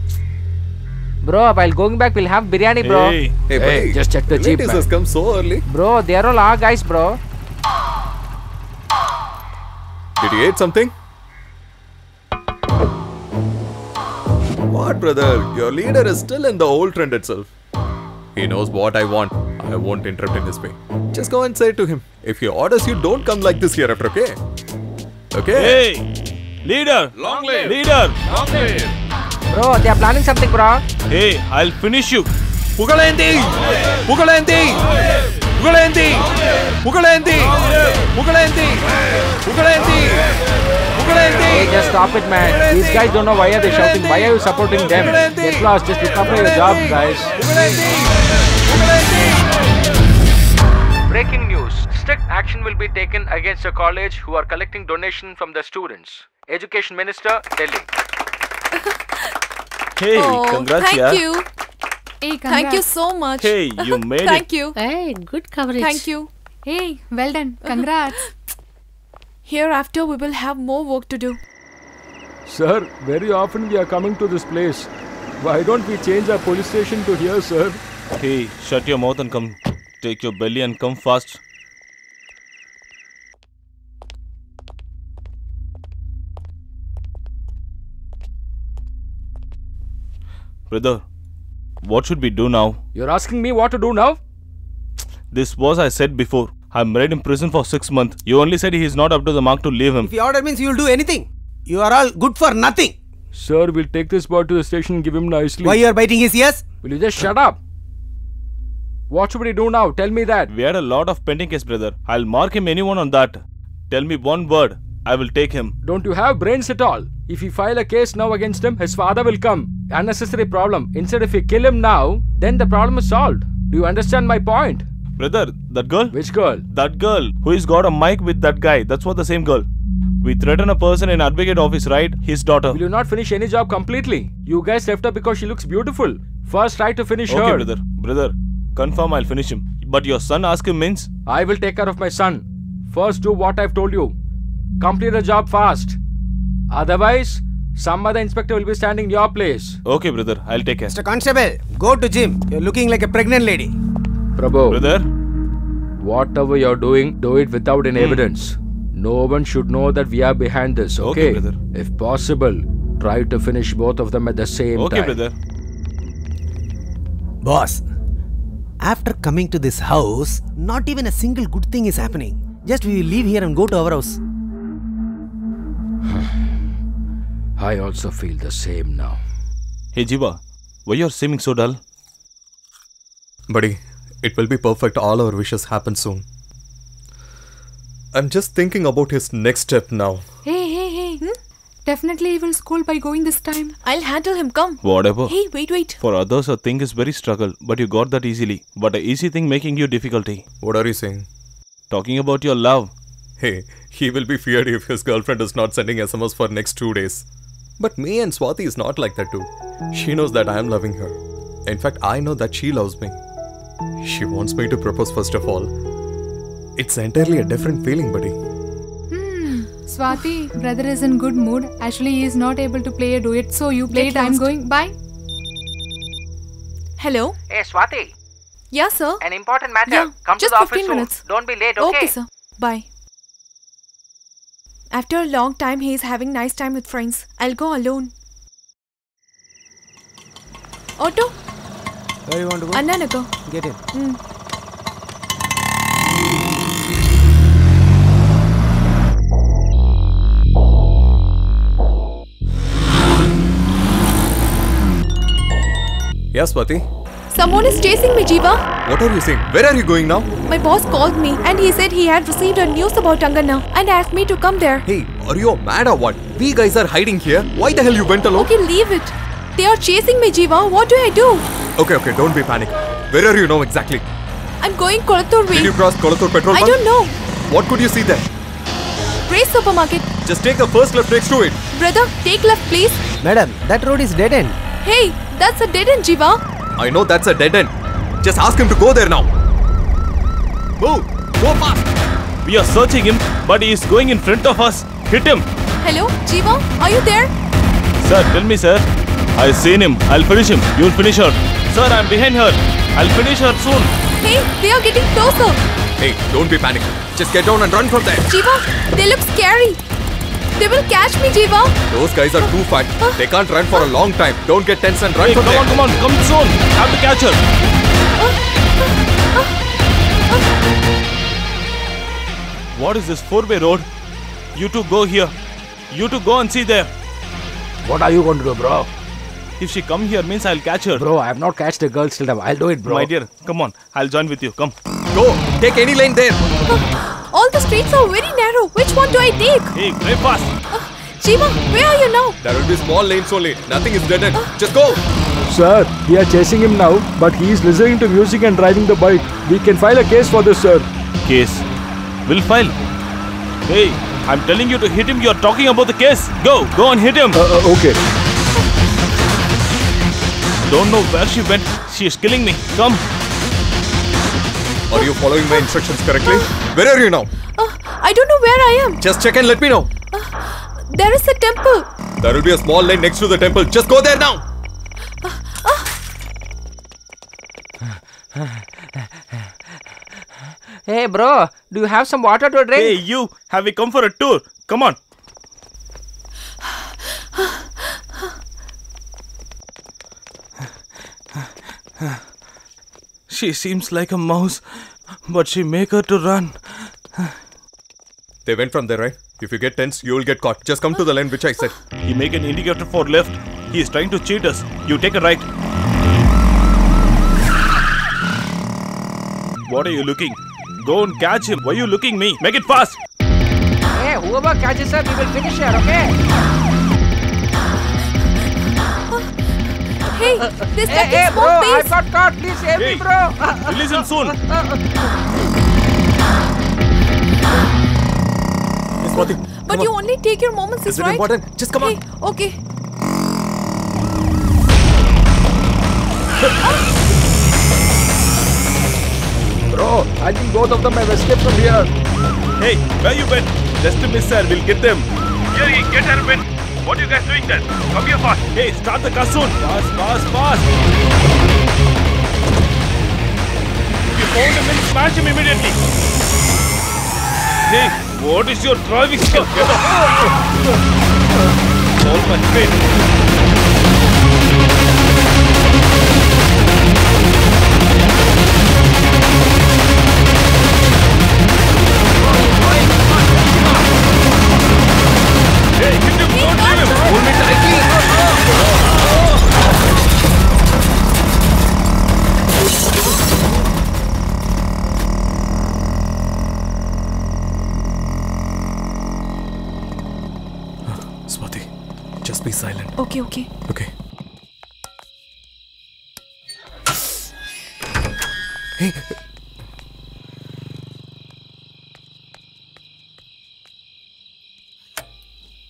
Bro, while going back, we'll have biryani, bro. Hey, hey, hey just check the jeep, man. Has come so early. Bro, they are all our guys, bro. Did you eat something? What, brother? Your leader is still in the old trend itself. He knows what I want. I won't interrupt in this way. Just go and say to him. If he orders you, don't come like this hereafter, okay? Okay? Hey! Leader! Long live! Leader! Long live! Bro, they are planning something, bro. Hey, I'll finish you. Pugalandi! Pugalandi! Pugalandi! Pugalandi! Pugalandi! Pugalandi! Pugalandi! Just stop it, man. These guys don't know why are they shouting. Why are you supporting them? Get lost. Just look after your job, guys. Breaking news. Strict action will be taken against the college who are collecting donation from the students. Education Minister, Delhi. Hey, oh, congrats, yeah. Thank you. Hey, thank you so much. Hey, you made thank it. Thank you. Hey, good coverage. Thank you. Hey, well done. Congrats. Hereafter, we will have more work to do. Sir, very often we are coming to this place. Why don't we change our police station to here, sir? Hey, shut your mouth and come. Take your belly and come fast. Brother, what should we do now? You're asking me what to do now? This was I said before. I'm right in prison for six months. You only said he's not up to the mark to leave him. If you order means you'll do anything. You are all good for nothing. Sir, we'll take this boy to the station and give him nicely. Why you are biting his ears? Will you just shut up? What should we do now? Tell me that. We had a lot of pending case, brother. I'll mark him anyone on that. Tell me one word. I will take him. Don't you have brains at all? If you file a case now against him, his father will come. Unnecessary problem. Instead, if you kill him now, then the problem is solved. Do you understand my point? Brother, that girl? Which girl? That girl who has got a mic with that guy. That's what the same girl. We threaten a person in advocate office, right? His daughter. Will you not finish any job completely? You guys left her because she looks beautiful. First, try to finish okay, her. Okay, brother. Brother. Confirm I'll finish him. But your son ask him means? I will take care of my son. First do what I've told you. Complete the job fast. Otherwise, some other inspector will be standing in your place. Okay brother, I'll take care. Mister Constable, go to gym. You're looking like a pregnant lady. Prabhu. Brother. Whatever you're doing, do it without any hmm. evidence. No one should know that we are behind this. Okay? Okay brother. If possible, try to finish both of them at the same okay, time. Okay brother. Boss. After coming to this house, not even a single good thing is happening. Just we will leave here and go to our house. I also feel the same now. Hey Jiva, why you are seeming so dull? Buddy, it will be perfect. All our wishes happen soon. I'm just thinking about his next step now. Hey, hey, hey. Hmm? Definitely he will scold by going this time. I'll handle him, come. Whatever. Hey, wait, wait. For others, a thing is very struggle, but you got that easily. But an easy thing making you difficulty. What are you saying? Talking about your love. Hey, he will be feared if his girlfriend is not sending S M S for next two days. But me and Swati is not like that too. She knows that I am loving her. In fact, I know that she loves me. She wants me to propose first of all. It's entirely a different feeling, buddy. Swati, brother is in good mood. Actually, he is not able to play a duet, so you play it. I'm going. Bye. Hello. Hey, Swati. Yeah, sir. An important matter. Yeah. Come just to the office soon. Don't be late, okay? Okay, sir. Bye. After a long time, he is having nice time with friends. I'll go alone. Auto. Where you want to go? Ananagar. Get it. Mm. Yes, Swati? Someone is chasing me, Jiva. What are you saying? Where are you going now? My boss called me and he said he had received a news about Anganen and asked me to come there. Hey, are you mad or what? We guys are hiding here. Why the hell you went alone? Okay, leave it. They are chasing me, Jiva. What do I do? Okay, okay, don't be panic. Where are you now exactly? I'm going Kolathur way. Did you cross Kolathur petrol pump? I don't know. What could you see there? Grace supermarket. Just take the first left next to it. Brother, take left please. Madam, that road is dead end. Hey, that's a dead end, Jiva. I know that's a dead end. Just ask him to go there now. Move! Go fast! We are searching him, but he is going in front of us. Hit him! Hello, Jiva? Are you there? Sir, tell me, sir. I've seen him. I'll finish him. You'll finish her. Sir, I'm behind her. I'll finish her soon. Hey, they are getting closer. Hey, don't be panicked. Just get down and run from there. Jiva, they look scary. They will catch me, Jiva. Those guys are too fat. They can't run for a long time. Don't get tense and run hey, for come there. Come on, come on. Come soon. Have to catch her. What is this four-way road? You two go here. You to go and see there. What are you going to do, bro? If she come here, means I'll catch her. Bro, I have not catched a girl still now. I'll do it, bro. My dear, come on. I'll join with you. Come. Go. Take any lane there. Uh, all the streets are very narrow. Which one do I take? Hey, drive fast. Uh, Jeeva, where are you now? There will be small lanes only. Nothing is dead end. Uh, Just go. Sir, we are chasing him now, but he is listening to music and driving the bike. We can file a case for this, sir. Case? We'll file. Hey, I'm telling you to hit him. You're talking about the case. Go. Go and hit him. Uh, uh, okay. Don't know where she went. She is killing me. Come. Are you following my instructions correctly? Where are you now? Uh, I don't know where I am. Just check and let me know. Uh, there is a temple. There will be a small lane next to the temple. Just go there now. Uh, uh. Hey bro, do you have some water to drink? Hey you, have we come for a tour? Come on. She seems like a mouse, but she make her to run. They went from there, right? If you get tense, you will get caught. Just come to the lane which I said. You make an indicator for left. He is trying to cheat us. You take a right. What are you looking? Go and catch him. Why are you looking me? Make it fast. Hey, whoever catches her, we will finish her, okay? Hey, this hey, hey bro, I got caught. Please help hey, me, bro. Release him soon. Yes, Swati. But you on. only take your moments, is right? It's important. Just come hey, on. Okay. Bro, I think both of them have escaped from here. Hey, where you been? Just to miss her, we'll get them. Thiri, get her, Ben. What are you guys doing then? Come here fast. Hey, start the car soon. Fast, fast, fast. If you found him, then smash him immediately. Hey, what is your driving skill? Get off. All my speed. Hey, hit him. Don't hit him. Hold me tightly! Swati, just be silent. Okay, okay. Okay. Hey!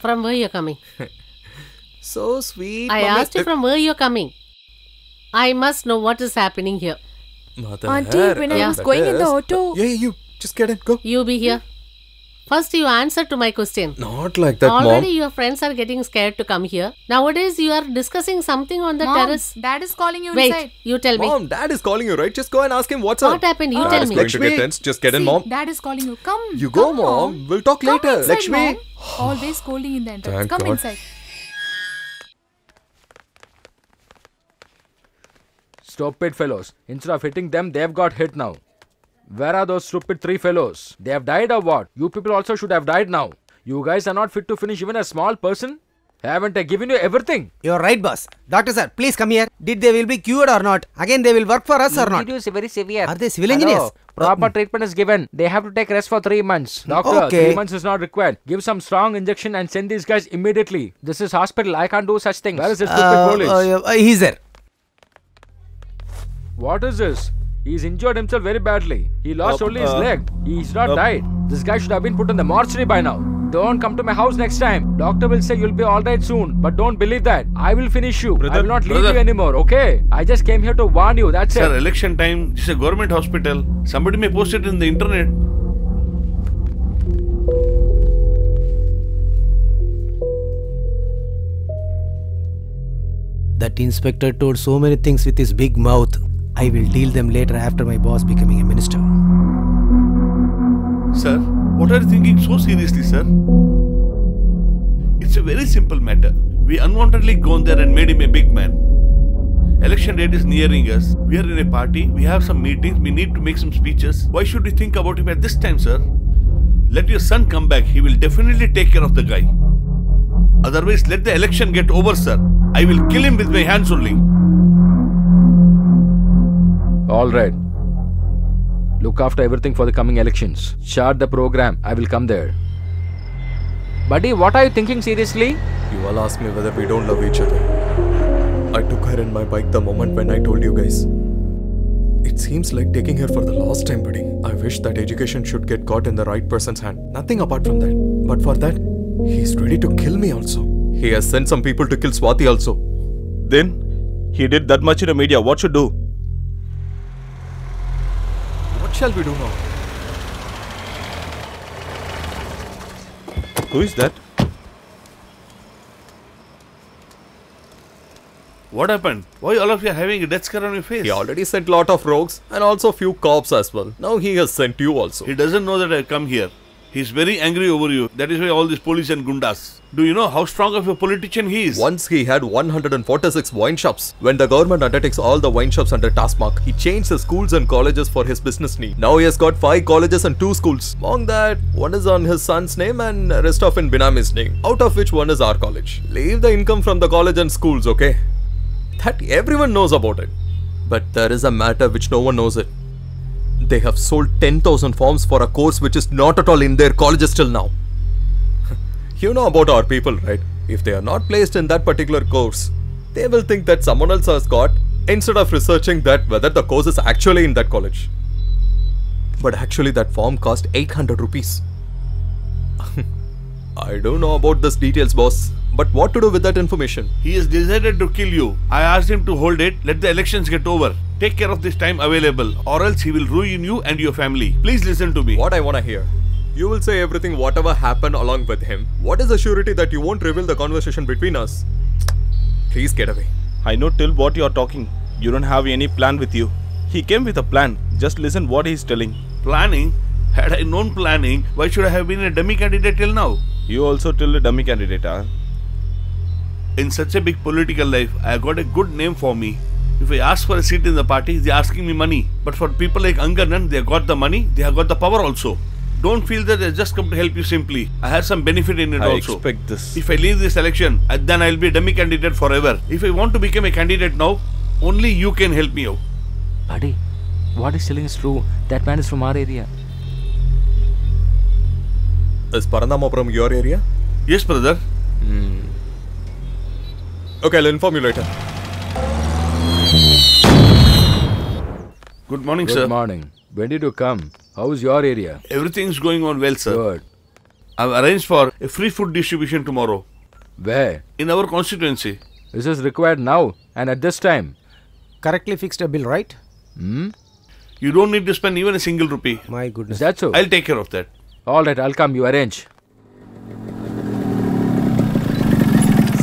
From where you're coming? So sweet. I Mama. asked you from where you're coming. I must know what is happening here. Mother Auntie, her, when I yeah. was going is. in the auto. Yeah, you just get in. Go. You be here. First, you answer to my question. Not like that, Already Mom. Already your friends are getting scared to come here. Nowadays, you are discussing something on the Mom, terrace. Dad is calling you Wait, inside. you tell Mom, me. Mom, Dad is calling you, right? Just go and ask him what's what up. What happened? You Dad tell me. Dad is going Lakshmi. to get tense. Just get See, in, Mom. Dad is calling you. Come. You go, come Mom. Home. We'll talk come later. Inside, Lakshmi. Mom. Always scolding in the entrance. Thank come God. inside. Stop it, fellows. Instead of hitting them, they've got hit now. Where are those stupid three fellows? They have died or what? You people also should have died now. You guys are not fit to finish even a small person. Haven't I given you everything? You're right, boss. Doctor sir, please come here. Did they will be cured or not? Again, they will work for us or not? It is very severe. Are they civil engineers? Hello. Proper treatment is given. They have to take rest for three months. Doctor, okay. three months is not required. Give some strong injection and send these guys immediately. This is hospital. I can't do such things. Where is this stupid uh, police? Uh, uh, he's there. What is this? He's injured himself very badly. He lost up, only his uh, leg. He's not up. died. This guy should have been put in the mortuary by now. Don't come to my house next time. Doctor will say you'll be alright soon. But don't believe that. I will finish you. Brother, I will not leave brother. you anymore. Okay? I just came here to warn you. That's Sir, it. Sir, election time. This is a government hospital. Somebody may post it in the internet. That inspector told so many things with his big mouth. I will deal them later after my boss becoming a minister. Sir, what are you thinking so seriously, sir? It's a very simple matter. We unwantedly gone there and made him a big man. Election date is nearing us. We are in a party. We have some meetings. We need to make some speeches. Why should we think about him at this time, sir? Let your son come back. He will definitely take care of the guy. Otherwise, let the election get over, sir. I will kill him with my hands only. All right. Look after everything for the coming elections. Start the program. I will come there. Buddy, what are you thinking seriously? You all asked me whether we don't love each other. I took her in my bike the moment when I told you guys. It seems like taking her for the last time, buddy. I wish that education should get caught in the right person's hand. Nothing apart from that. But for that, he's ready to kill me also. He has sent some people to kill Swati also. Then, he did that much in the media. What should do? What shall we do now? Who is that? What happened? Why all of you are having a death scar on your face? He already sent lot of rogues and also few cops as well. Now he has sent you also. He doesn't know that I have come here. He is very angry over you. That is why all these police and gundas. Do you know how strong of a politician he is? Once he had one hundred forty-six wine shops. When the government undertakes all the wine shops under taskmark, he changed the schools and colleges for his business need. Now he has got five colleges and two schools. Among that, one is on his son's name and rest of in Binami's name. Out of which one is our college. Leave the income from the college and schools, okay? That everyone knows about it. But there is a matter which no one knows it. They have sold ten thousand forms for a course which is not at all in their colleges till now. You know about our people, right? If they are not placed in that particular course, they will think that someone else has got instead of researching that whether the course is actually in that college. But actually that form cost eight hundred rupees. I don't know about these details, boss. But what to do with that information? He has decided to kill you. I asked him to hold it. Let the elections get over. Take care of this time available or else he will ruin you and your family. Please listen to me. What I want to hear. You will say everything whatever happened along with him. What is the surety that you won't reveal the conversation between us? Please get away. I know till what you are talking. You don't have any plan with you. He came with a plan. Just listen what he is telling. Planning? Had I known planning, why should I have been a dummy candidate till now? You also till a dummy candidate, huh? In such a big political life, I got a good name for me. If I ask for a seat in the party, they are asking me money. But for people like Anganen, they have got the money, they have got the power also. Don't feel that they just come to help you simply. I have some benefit in it I also. I expect this. If I leave this election, then I will be a dummy candidate forever. If I want to become a candidate now, only you can help me out. Buddy, what is telling is true. That man is from our area. Is Paranamopram your area? Yes, brother. Hmm. Okay, I'll inform you later. Good morning, Good sir. Good morning. When did you come? How is your area? Everything's going on well, sir. Good. I've arranged for a free food distribution tomorrow. Where? In our constituency. This is required now and at this time. Correctly fixed a bill, right? Hmm? You don't need to spend even a single rupee. My goodness. That's so. I'll take care of that. All right, I'll come. You arrange.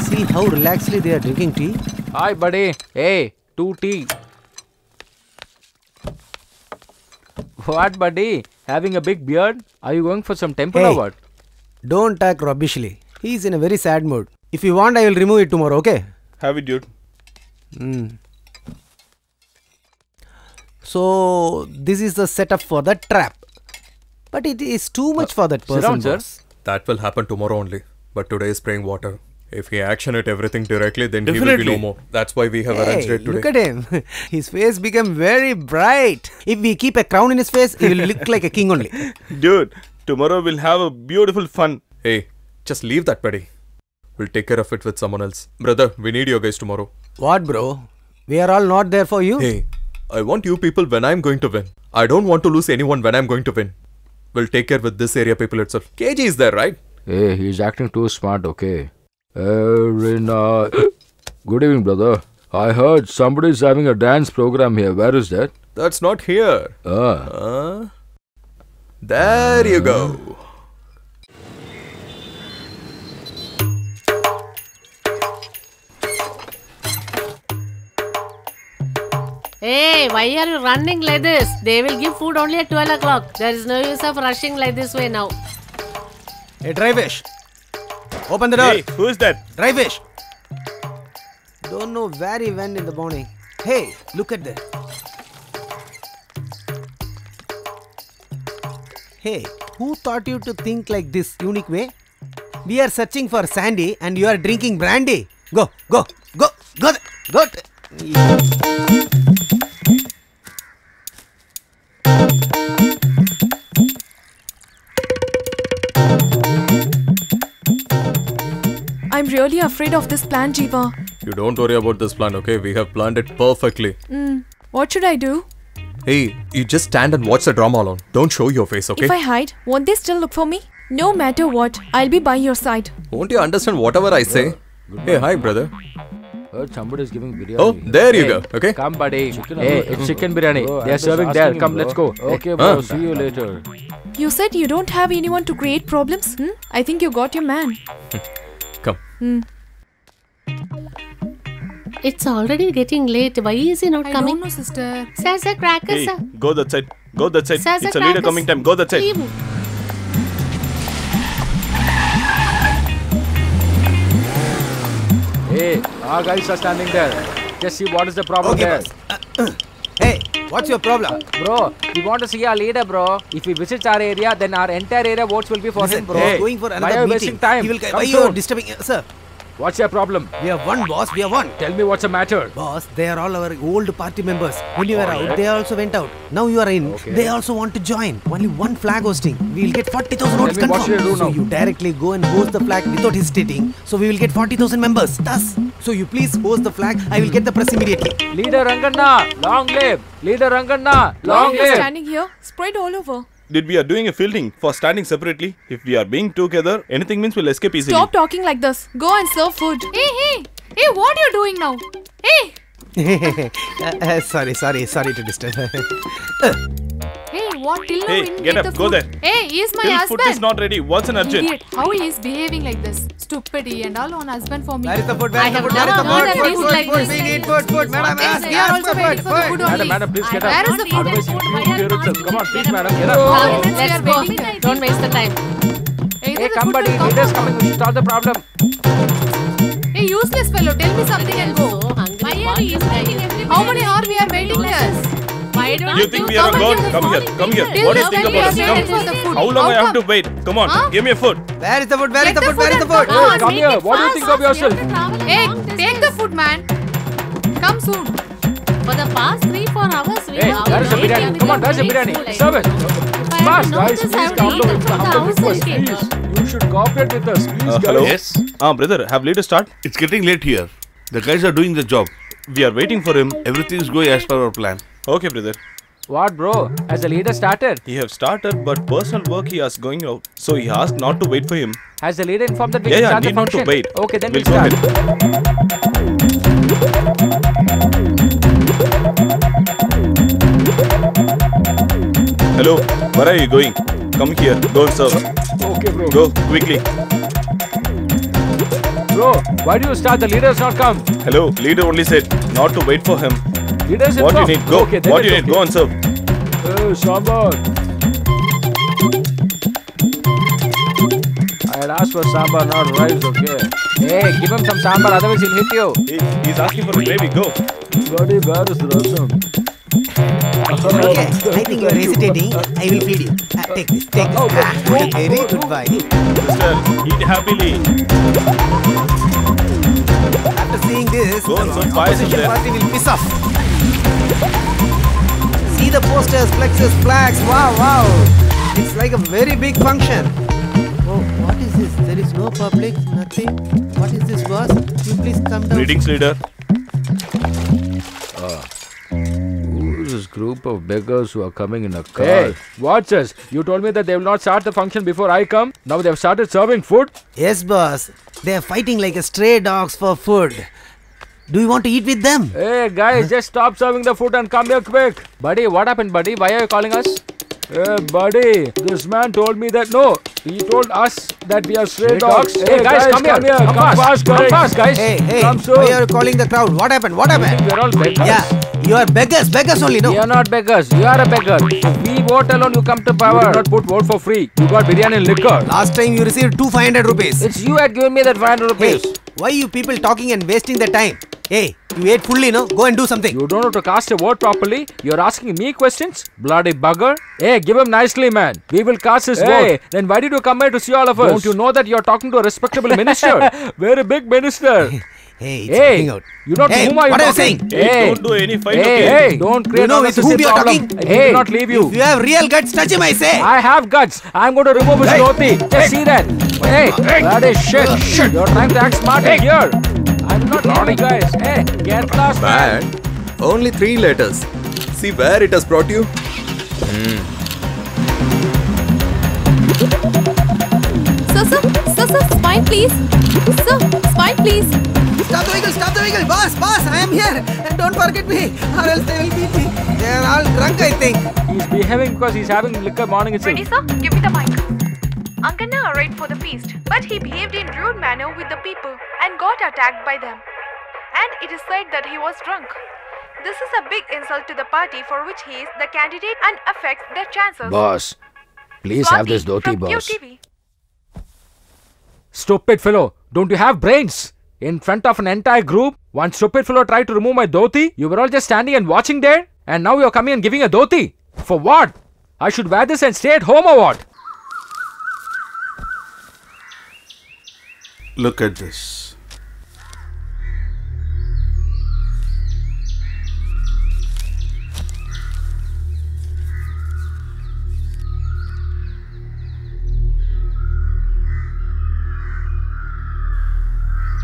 See how relaxedly they are drinking tea. Hi, buddy. Hey, two tea. What, buddy? Having a big beard? Are you going for some temple hey, or what? Don't talk rubbishly. He's in a very sad mood. If you want, I will remove it tomorrow, okay? Have it, dude. Mm. So, this is the setup for the trap. But it is too much uh, for that person. Sir, sir. That will happen tomorrow only. But today is spraying water. If he actioned everything directly, then Definitely. He will be no more. That's why we have hey, arranged it today. Look at him. His face became very bright. If we keep a crown in his face, he will look like a king only. Dude, tomorrow we'll have a beautiful fun. Hey, just leave that buddy. We'll take care of it with someone else. Brother, we need your guys tomorrow. What, bro? We are all not there for you. Hey, I want you people when I'm going to win. I don't want to lose anyone when I'm going to win. We'll take care with this area people itself. K G is there, right? Hey, he's acting too smart, okay? Every night. Good evening, brother. I heard somebody's having a dance program here. Where is that? That's not here. Ah. Uh, there uh. you go. Hey, why are you running like this? They will give food only at twelve o'clock. There is no use of rushing like this way now. Hey, Drivesh. Open the door. Hey, who is that? Drivesh. Don't know where he went in the morning. Hey, look at that. Hey, who taught you to think like this unique way? We are searching for Sandy and you are drinking brandy. Go, go, go, go, go. I'm really afraid of this plan, Jeeva. You don't worry about this plan, okay? We have planned it perfectly. Mm. What should I do? Hey, you just stand and watch the drama alone. Don't show your face, okay? If I hide, won't they still look for me? No matter what, I'll be by your side. Won't you understand whatever I say? Hey, hi, brother. Heard somebody is giving biryani. Oh, there you hey, go. Okay. Come, buddy. Chicken hey, it's chicken biryani. Oh, they are serving there. Come, bro. Let's go. Okay, hey. bro. Huh? See you later. You said you don't have anyone to create problems. Hmm? I think you got your man. Come. Hmm. It's already getting late. Why is he not I coming? I don't know, sister. Sir, sir, crackers, hey, sir. Go that side. Go that side. Sir, it's sir, a leader coming time. Go that side. Leave. Hey, our guys are standing there. Just see what is the problem okay, there. Uh, uh, hey, what's your problem? Bro, we want to see our leader, bro. If we visit our area, then our entire area votes will be for Listen, him, bro. Hey, going for another why are you wasting time? Will, why you are disturbing, uh, sir? What's your problem? We have one boss, we have one. Tell me what's the matter. Boss, they are all our old party members. When you were out, right. they also went out. Now you are in. Okay. They also want to join. Only one flag hosting. We will get forty thousand votes confirmed. What should I do now? So you directly go and host the flag without hesitating. So we will get forty thousand members. Thus, so you please host the flag. I will get the press immediately. Leader Ranganna, long live. Leader Ranganna, long live. Why are you standing here? Spread all over. Did we are doing a fielding for standing separately? If we are being together, anything means we'll escape easily. Stop talking like this. Go and serve food. Hey, hey, hey! What are you doing now? Hey! uh, uh, sorry, sorry, sorry to disturb. uh. Hey, what till now? Hey, get, get up, the food. Go there. Hey, is my till husband? Food is not ready. What's an urgent? Idiot. How he is behaving like this? Stupid and all on husband for me. Where is the food? Where is the food? Where is the food? Food, food, food, we need food, food. Madam, ask. They are also waiting for the food only. Madam, madam, please get up. Where is the food? Otherwise, you will be here itself. Come on, please, madam, get up. Let's go. Don't waste the time. Hey, come, buddy. Leaders coming. We should solve the problem. Hey, useless fellow. Tell me something and go. Why are you waiting? How many hours we are waiting here? Why don't you think we are gone? Come here, come here. What do you think about us? Come. How long I have to wait? Come on, give me a food. Where is the food? Where is the food? Where is the food? Come here. What do you think of yourself? Hey, take the food, man. Come soon. For the past three, four hours, we have been waiting. Come on, there's a biryani. Serve it. Fast, guys. Please come to the request. Please, you should cooperate with us. Please, guys. Yes. Ah, brother, have later start. It's getting late here. The guys are doing the job. We are waiting for him. Everything is going as per our plan. Okay, brother. What, bro? Has the leader started? He have started, but personal work he has going out. So he asked not to wait for him. Has the leader informed that we yeah, can yeah, start the function? Yeah, need not to wait. Okay, then we'll, we'll start. Hello, where are you going? Come here, go and serve. Okay, bro. Go, quickly. Bro, why do you start? The leader has not come. Hello, leader only said not to wait for him. Leaders what you need, go. Okay, what you need, okay. Go and serve. Oh, sambar. I had asked for sambar, not rice, okay. Hey, give him some sambar, otherwise he'll hit you. He, he's asking for a gravy, go. Bloody bad is rasam. Okay, I think you are hesitating. I will feed you. Uh, take this, take this. Ah, very good boy. Sister, eat happily. After seeing this, go the opposition party will piss off. See the posters, plexus, flags. Wow, wow. It's like a very big function. Oh, what is this? There is no public, nothing. What is this, boss? You please come down. Greetings, leader. Uh, who is this group of beggars who are coming in a car? Hey, watch us. You told me that they will not start the function before I come. Now they have started serving food. Yes, boss. They are fighting like a stray dogs for food. Do you want to eat with them? Hey guys, huh? Just stop serving the food and come here quick. Buddy, what happened, buddy? Why are you calling us? Hey buddy, this man told me that no. He told us that we are stray dogs. Hey, hey guys, guys, come, come here. here. Come, come fast, fast come fast, guys. Hey, hey, come soon. Why are you calling the crowd? What happened? What happened? We are all beggars. Yeah, you are beggars, beggars only, no? You are not beggars. You are a beggar. If we vote alone, you come to power. You do not put vote for free. You got biryani and liquor. Last time you received two five hundred rupees. It's you had given me that five hundred rupees. Hey, why are you people talking and wasting the time? Hey, You ate fully, no? Go and do something. You don't know to cast a word properly. You're asking me questions? Bloody bugger. Hey, give him nicely, man. We will cast his hey, word. Hey, then why did you come here to see all of us? Don't you know that you're talking to a respectable minister? Very big minister. Hey, it's hey, out. You not hey, whom are you what talking? Are you saying? Hey, hey, don't do any fight. Hey, okay. Hey, don't create you know with whom you are talking? I hey, will not leave you. If you have real guts, touch him, I say. I have guts. I'm going to remove his dhoti. Hey. Just hey. See that. Hey, hey. Bloody shit. Oh, shit. You're trying to act smart hey. Here. I'm not leaving you guys. Hey, get lost, man. Man. Only three letters. See where it has brought you. Mm. Sir, sir, sir, sir, spine, please. Sir, spine, please. Stop the vehicle! Stop the vehicle! Boss! Boss! I am here! And don't forget me! Or else they will beat me! They are all drunk, I think! He's behaving because he's having liquor morning itself. Ready, sir? Give me the mic. Anganen arrived for the feast, but he behaved in rude manner with the people and got attacked by them. And it is said that he was drunk. This is a big insult to the party for which he is the candidate and affects their chances. Boss, please Swati have this dhoti, boss. Q T V. Stupid fellow! Don't you have brains? In front of an entire group, one stupid fellow tried to remove my dhoti. You were all just standing and watching there, and now you're coming and giving a dhoti. For what? I should wear this and stay at home or what? Look at this.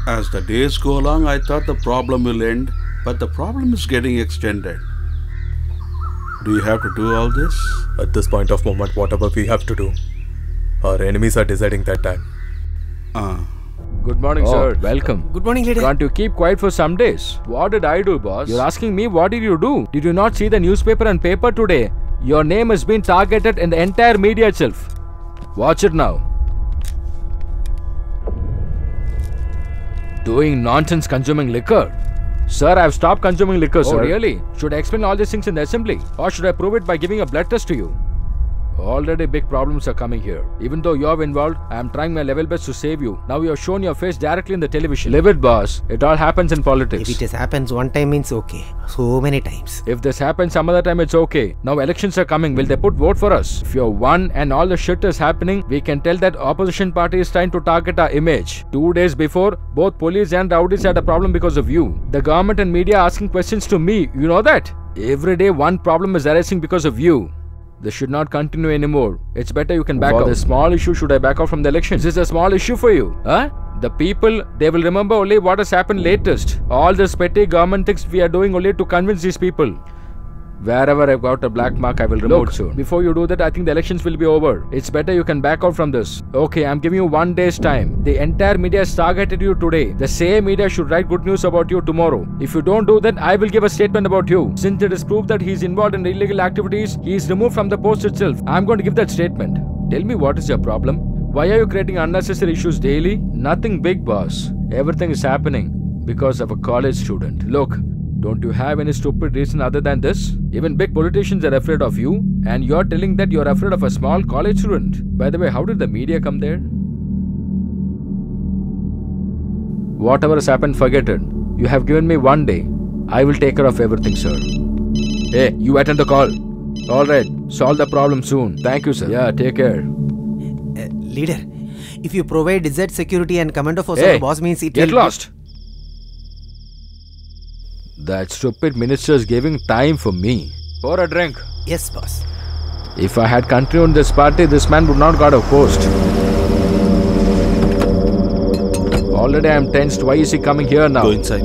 As the days go along, I thought the problem will end, but the problem is getting extended. Do you have to do all this? At this point of moment, whatever we have to do, our enemies are deciding that time. Uh. Good morning, oh, sir. Welcome. Good morning, lady. Can't you keep quiet for some days? What did I do, boss? You're asking me what did you do? Did you not see the newspaper and paper today? Your name has been targeted in the entire media itself. Watch it now. Doing nonsense consuming liquor. Sir, I have stopped consuming liquor, sir. Oh, really? Should I explain all these things in the assembly? Or should I prove it by giving a blood test to you? Already big problems are coming here. Even though you are involved, I am trying my level best to save you. Now you have shown your face directly in the television. Live it, boss. It all happens in politics. If it just happens one time, means okay. So many times. If this happens some other time, it's okay. Now elections are coming. Will they put vote for us? If you're one and all the shit is happening, we can tell that opposition party is trying to target our image. Two days before, both police and rowdies had a problem because of you. The government and media are asking questions to me. You know that? Every day one problem is arising because of you. This should not continue anymore. It's better you can back off. For this small issue, should I back off from the election? Is this a small issue for you? Huh? The people, they will remember only what has happened latest. All this petty government things we are doing only to convince these people. Wherever I've got a black mark, I will remove it soon. Before you do that, I think the elections will be over. It's better you can back out from this. Okay, I'm giving you one day's time. The entire media has targeted you today. The same media should write good news about you tomorrow. If you don't do that, I will give a statement about you. Since it is proved that he is involved in illegal activities, he is removed from the post itself. I'm going to give that statement. Tell me what is your problem? Why are you creating unnecessary issues daily? Nothing big, boss. Everything is happening because of a college student. Look. Don't you have any stupid reason other than this? Even big politicians are afraid of you, and you're telling that you're afraid of a small college student. By the way, how did the media come there? Whatever has happened, forget it. You have given me one day. I will take care of everything, sir. Hey, you attend the call. Alright, solve the problem soon. Thank you, sir. Yeah, take care. Uh, leader, if you provide desired security and command of us, hey, the boss means it get will lost. That stupid minister is giving time for me. Pour a drink. Yes, boss. If I had continued this party, this man would not got a post. Already I am tensed. Why is he coming here now? Go inside.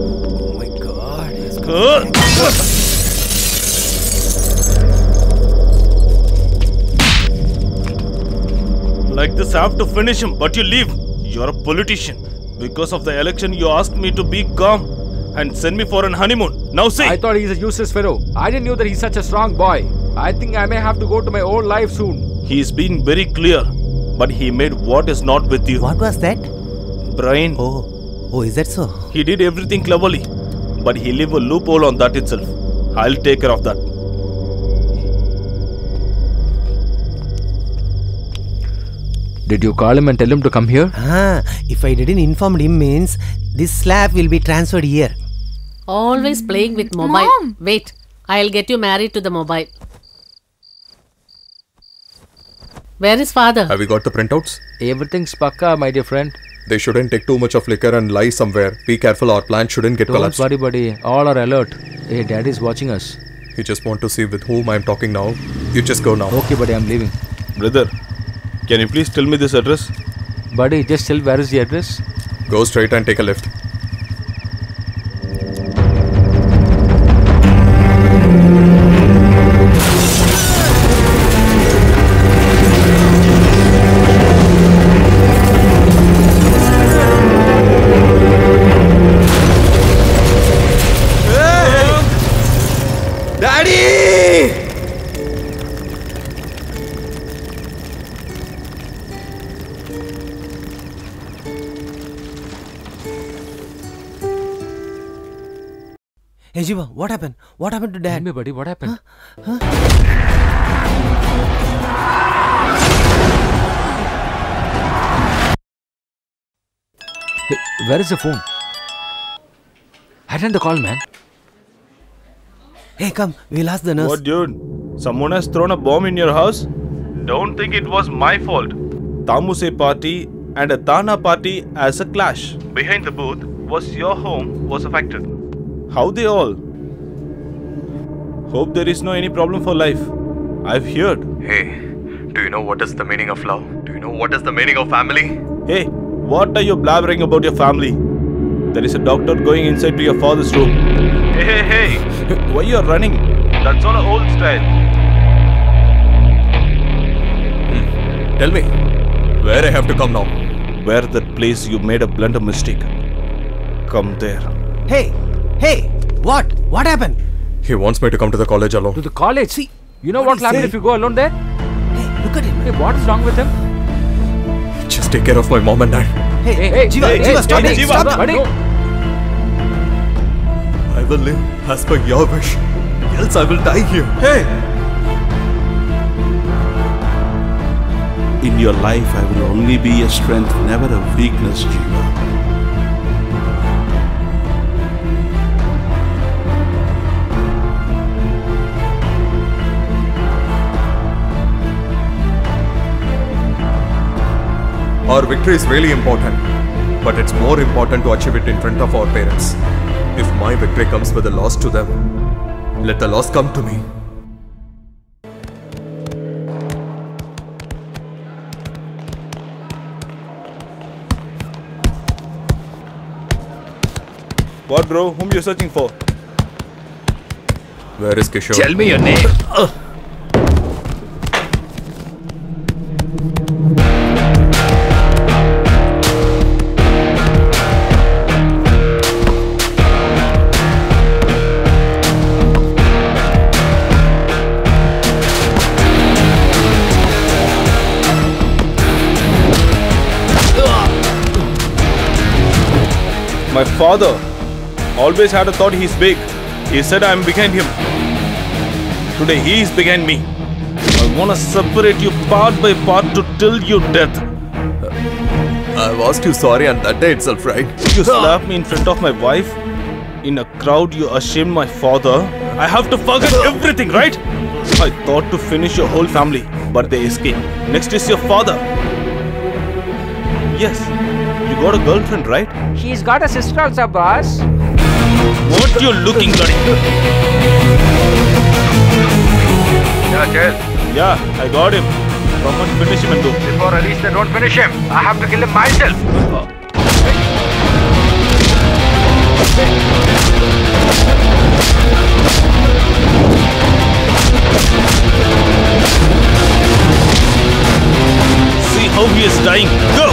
Oh my God. He's coming back. Like this, I have to finish him, but you leave. You're a politician. Because of the election, you asked me to be calm and send me for an honeymoon. Now see! I thought he's a useless fellow. I didn't know that he's such a strong boy. I think I may have to go to my old life soon. He's been very clear, but he made what is not with you. What was that? Brian. Oh, oh, is that so? He did everything cleverly, but he leave a loophole on that itself. I'll take care of that. Did you call him and tell him to come here? Ah, if I didn't inform him means this slab will be transferred here. Always playing with mobile. Mom. Wait, I'll get you married to the mobile. Where is father? Have you got the printouts? Everything's pakka, my dear friend. They shouldn't take too much of liquor and lie somewhere. Be careful, our plan shouldn't get collapsed. Don't worry, buddy. All are alert. Hey, daddy's watching us. You just want to see with whom I'm talking now. You just go now. Okay, buddy, I'm leaving. Brother. Can you please tell me this address? Buddy, just tell where is the address. Go straight and take a left. Hey! Daddy! Hey Jiva, what happened? What happened to Dad? Tell me, buddy, what happened? Huh? Huh? Hey, where is the phone? Attend the call, man. Hey, come. We'll ask the nurse. What, dude? Someone has thrown a bomb in your house? Don't think it was my fault. Tamuse party and a Tana party as a clash. Behind the booth was your home was affected. How they all? Hope there is no any problem for life. I've heard. Hey, do you know what is the meaning of love? Do you know what is the meaning of family? Hey, what are you blabbering about your family? There is a doctor going inside to your father's room. Hey, hey, hey! Why you are running? That's all an old style. Hmm. Tell me, where I have to come now? Where that place you made a blunder mistake. Come there. Hey! Hey, what? What happened? He wants me to come to the college alone. To the college? See, you know what will happen if you go alone there? Hey, look at him. Hey, what is wrong with him? Just take care of my mom and dad. Hey, hey, hey Jiva, hey, Jiva, hey, stop, hey, Jiva, stop, stop, no. I will live as per your wish. Else I will die here. Hey! In your life, I will only be a strength, never a weakness, Jiva. Our victory is really important, but it's more important to achieve it in front of our parents. If my victory comes with a loss to them, let the loss come to me. What, bro? Whom you searching for? Where is Kishore? Tell me your name. Uh. My father always had a thought he's big. He said I'm behind him. Today he is behind me. I wanna separate you part by part to till you death. Uh, I've asked you sorry on that day itself, right? You slapped me in front of my wife. In a crowd you ashamed my father. I have to forget everything, right? I thought to finish your whole family, but they escaped. Next is your father. Yes. You got a girlfriend, right? She's got a sister also, boss. What you looking, buddy? Yeah, Jail. Yeah, I got him. Come on, finish him and go. Before I release them, don't finish him. I have to kill him myself. Uh, hey. See how he is dying. Go!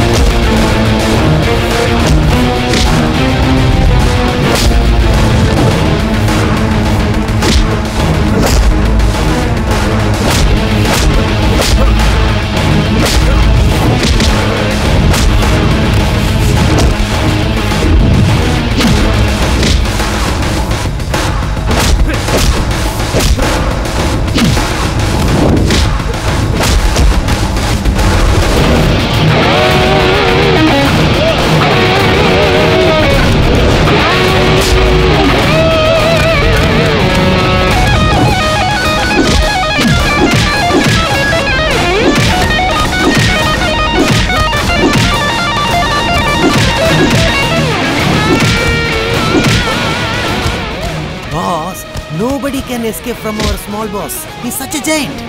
can escape from our small boss. He's such a giant.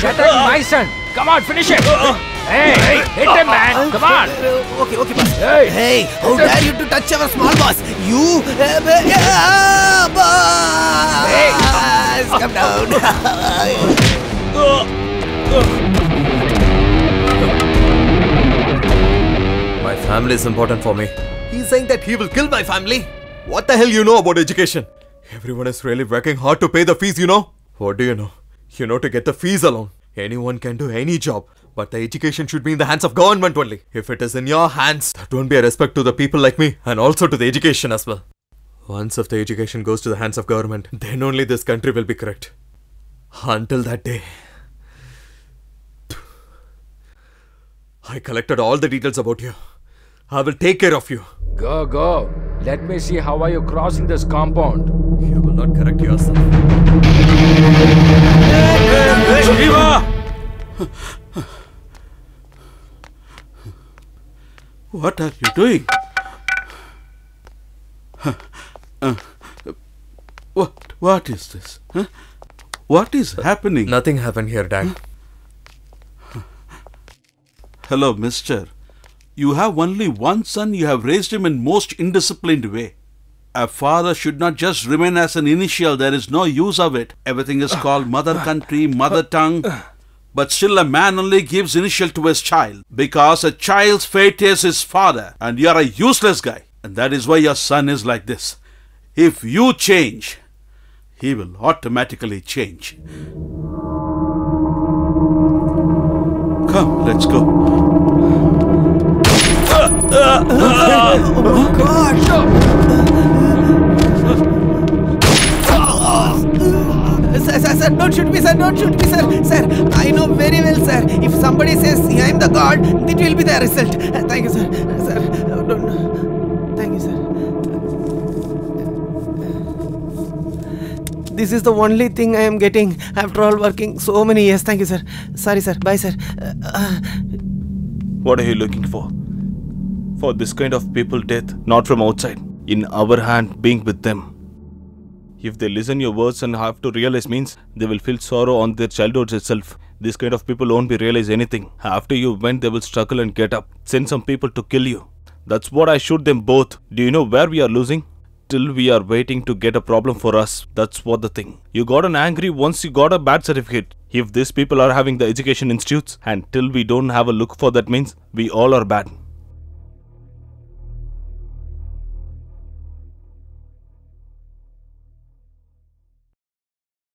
Shut up, my son. Come on, finish it. Hey, hey, hit him, man. Come on. Okay, okay, boss. Hey, hey, how dare you to touch our small boss? You, ah, boss. Hey, come down. My family is important for me. He's saying that he will kill my family. What the hell you know about education? Everyone is really working hard to pay the fees, you know. What do you know? You know to get the fees alone. Anyone can do any job. But the education should be in the hands of government only. If it is in your hands, that won't be a respect to the people like me and also to the education as well. Once if the education goes to the hands of government, then only this country will be correct. Until that day. I collected all the details about you. I will take care of you. Go, go. Let me see how are you crossing this compound. You will not correct yourself. Hey, hey, Shiva! What are you doing? What? What is this? Huh? What is happening? Nothing happened here, Dad. Hello, mister. You have only one son, you have raised him in most indisciplined way. A father should not just remain as an initial, there is no use of it. Everything is called mother country, mother tongue. But still a man only gives initial to his child because a child's fate is his father and you are a useless guy. And that is why your son is like this. If you change, he will automatically change. Come, let's go. Uh, oh my gosh! Uh, sir, sir, sir, don't shoot me, sir, don't shoot me, sir. Sir, I know very well, sir. If somebody says I am the god, that will be the result. Uh, thank you, sir. Sir, uh, don't know. Thank you, sir. This is the only thing I am getting after all working so many years. Thank you, sir. Sorry, sir. Bye, sir. Uh, uh. What are you looking for? For this kind of people, death, not from outside. In our hand, being with them. If they listen your words and have to realize means, they will feel sorrow on their childhood itself. This kind of people won't be realize anything. After you went, they will struggle and get up. Send some people to kill you. That's what I shoot them both. Do you know where we are losing? Till we are waiting to get a problem for us. That's what the thing. You got an angry once you got a bad certificate. If these people are having the education institutes, and till we don't have a look for that means, we all are bad.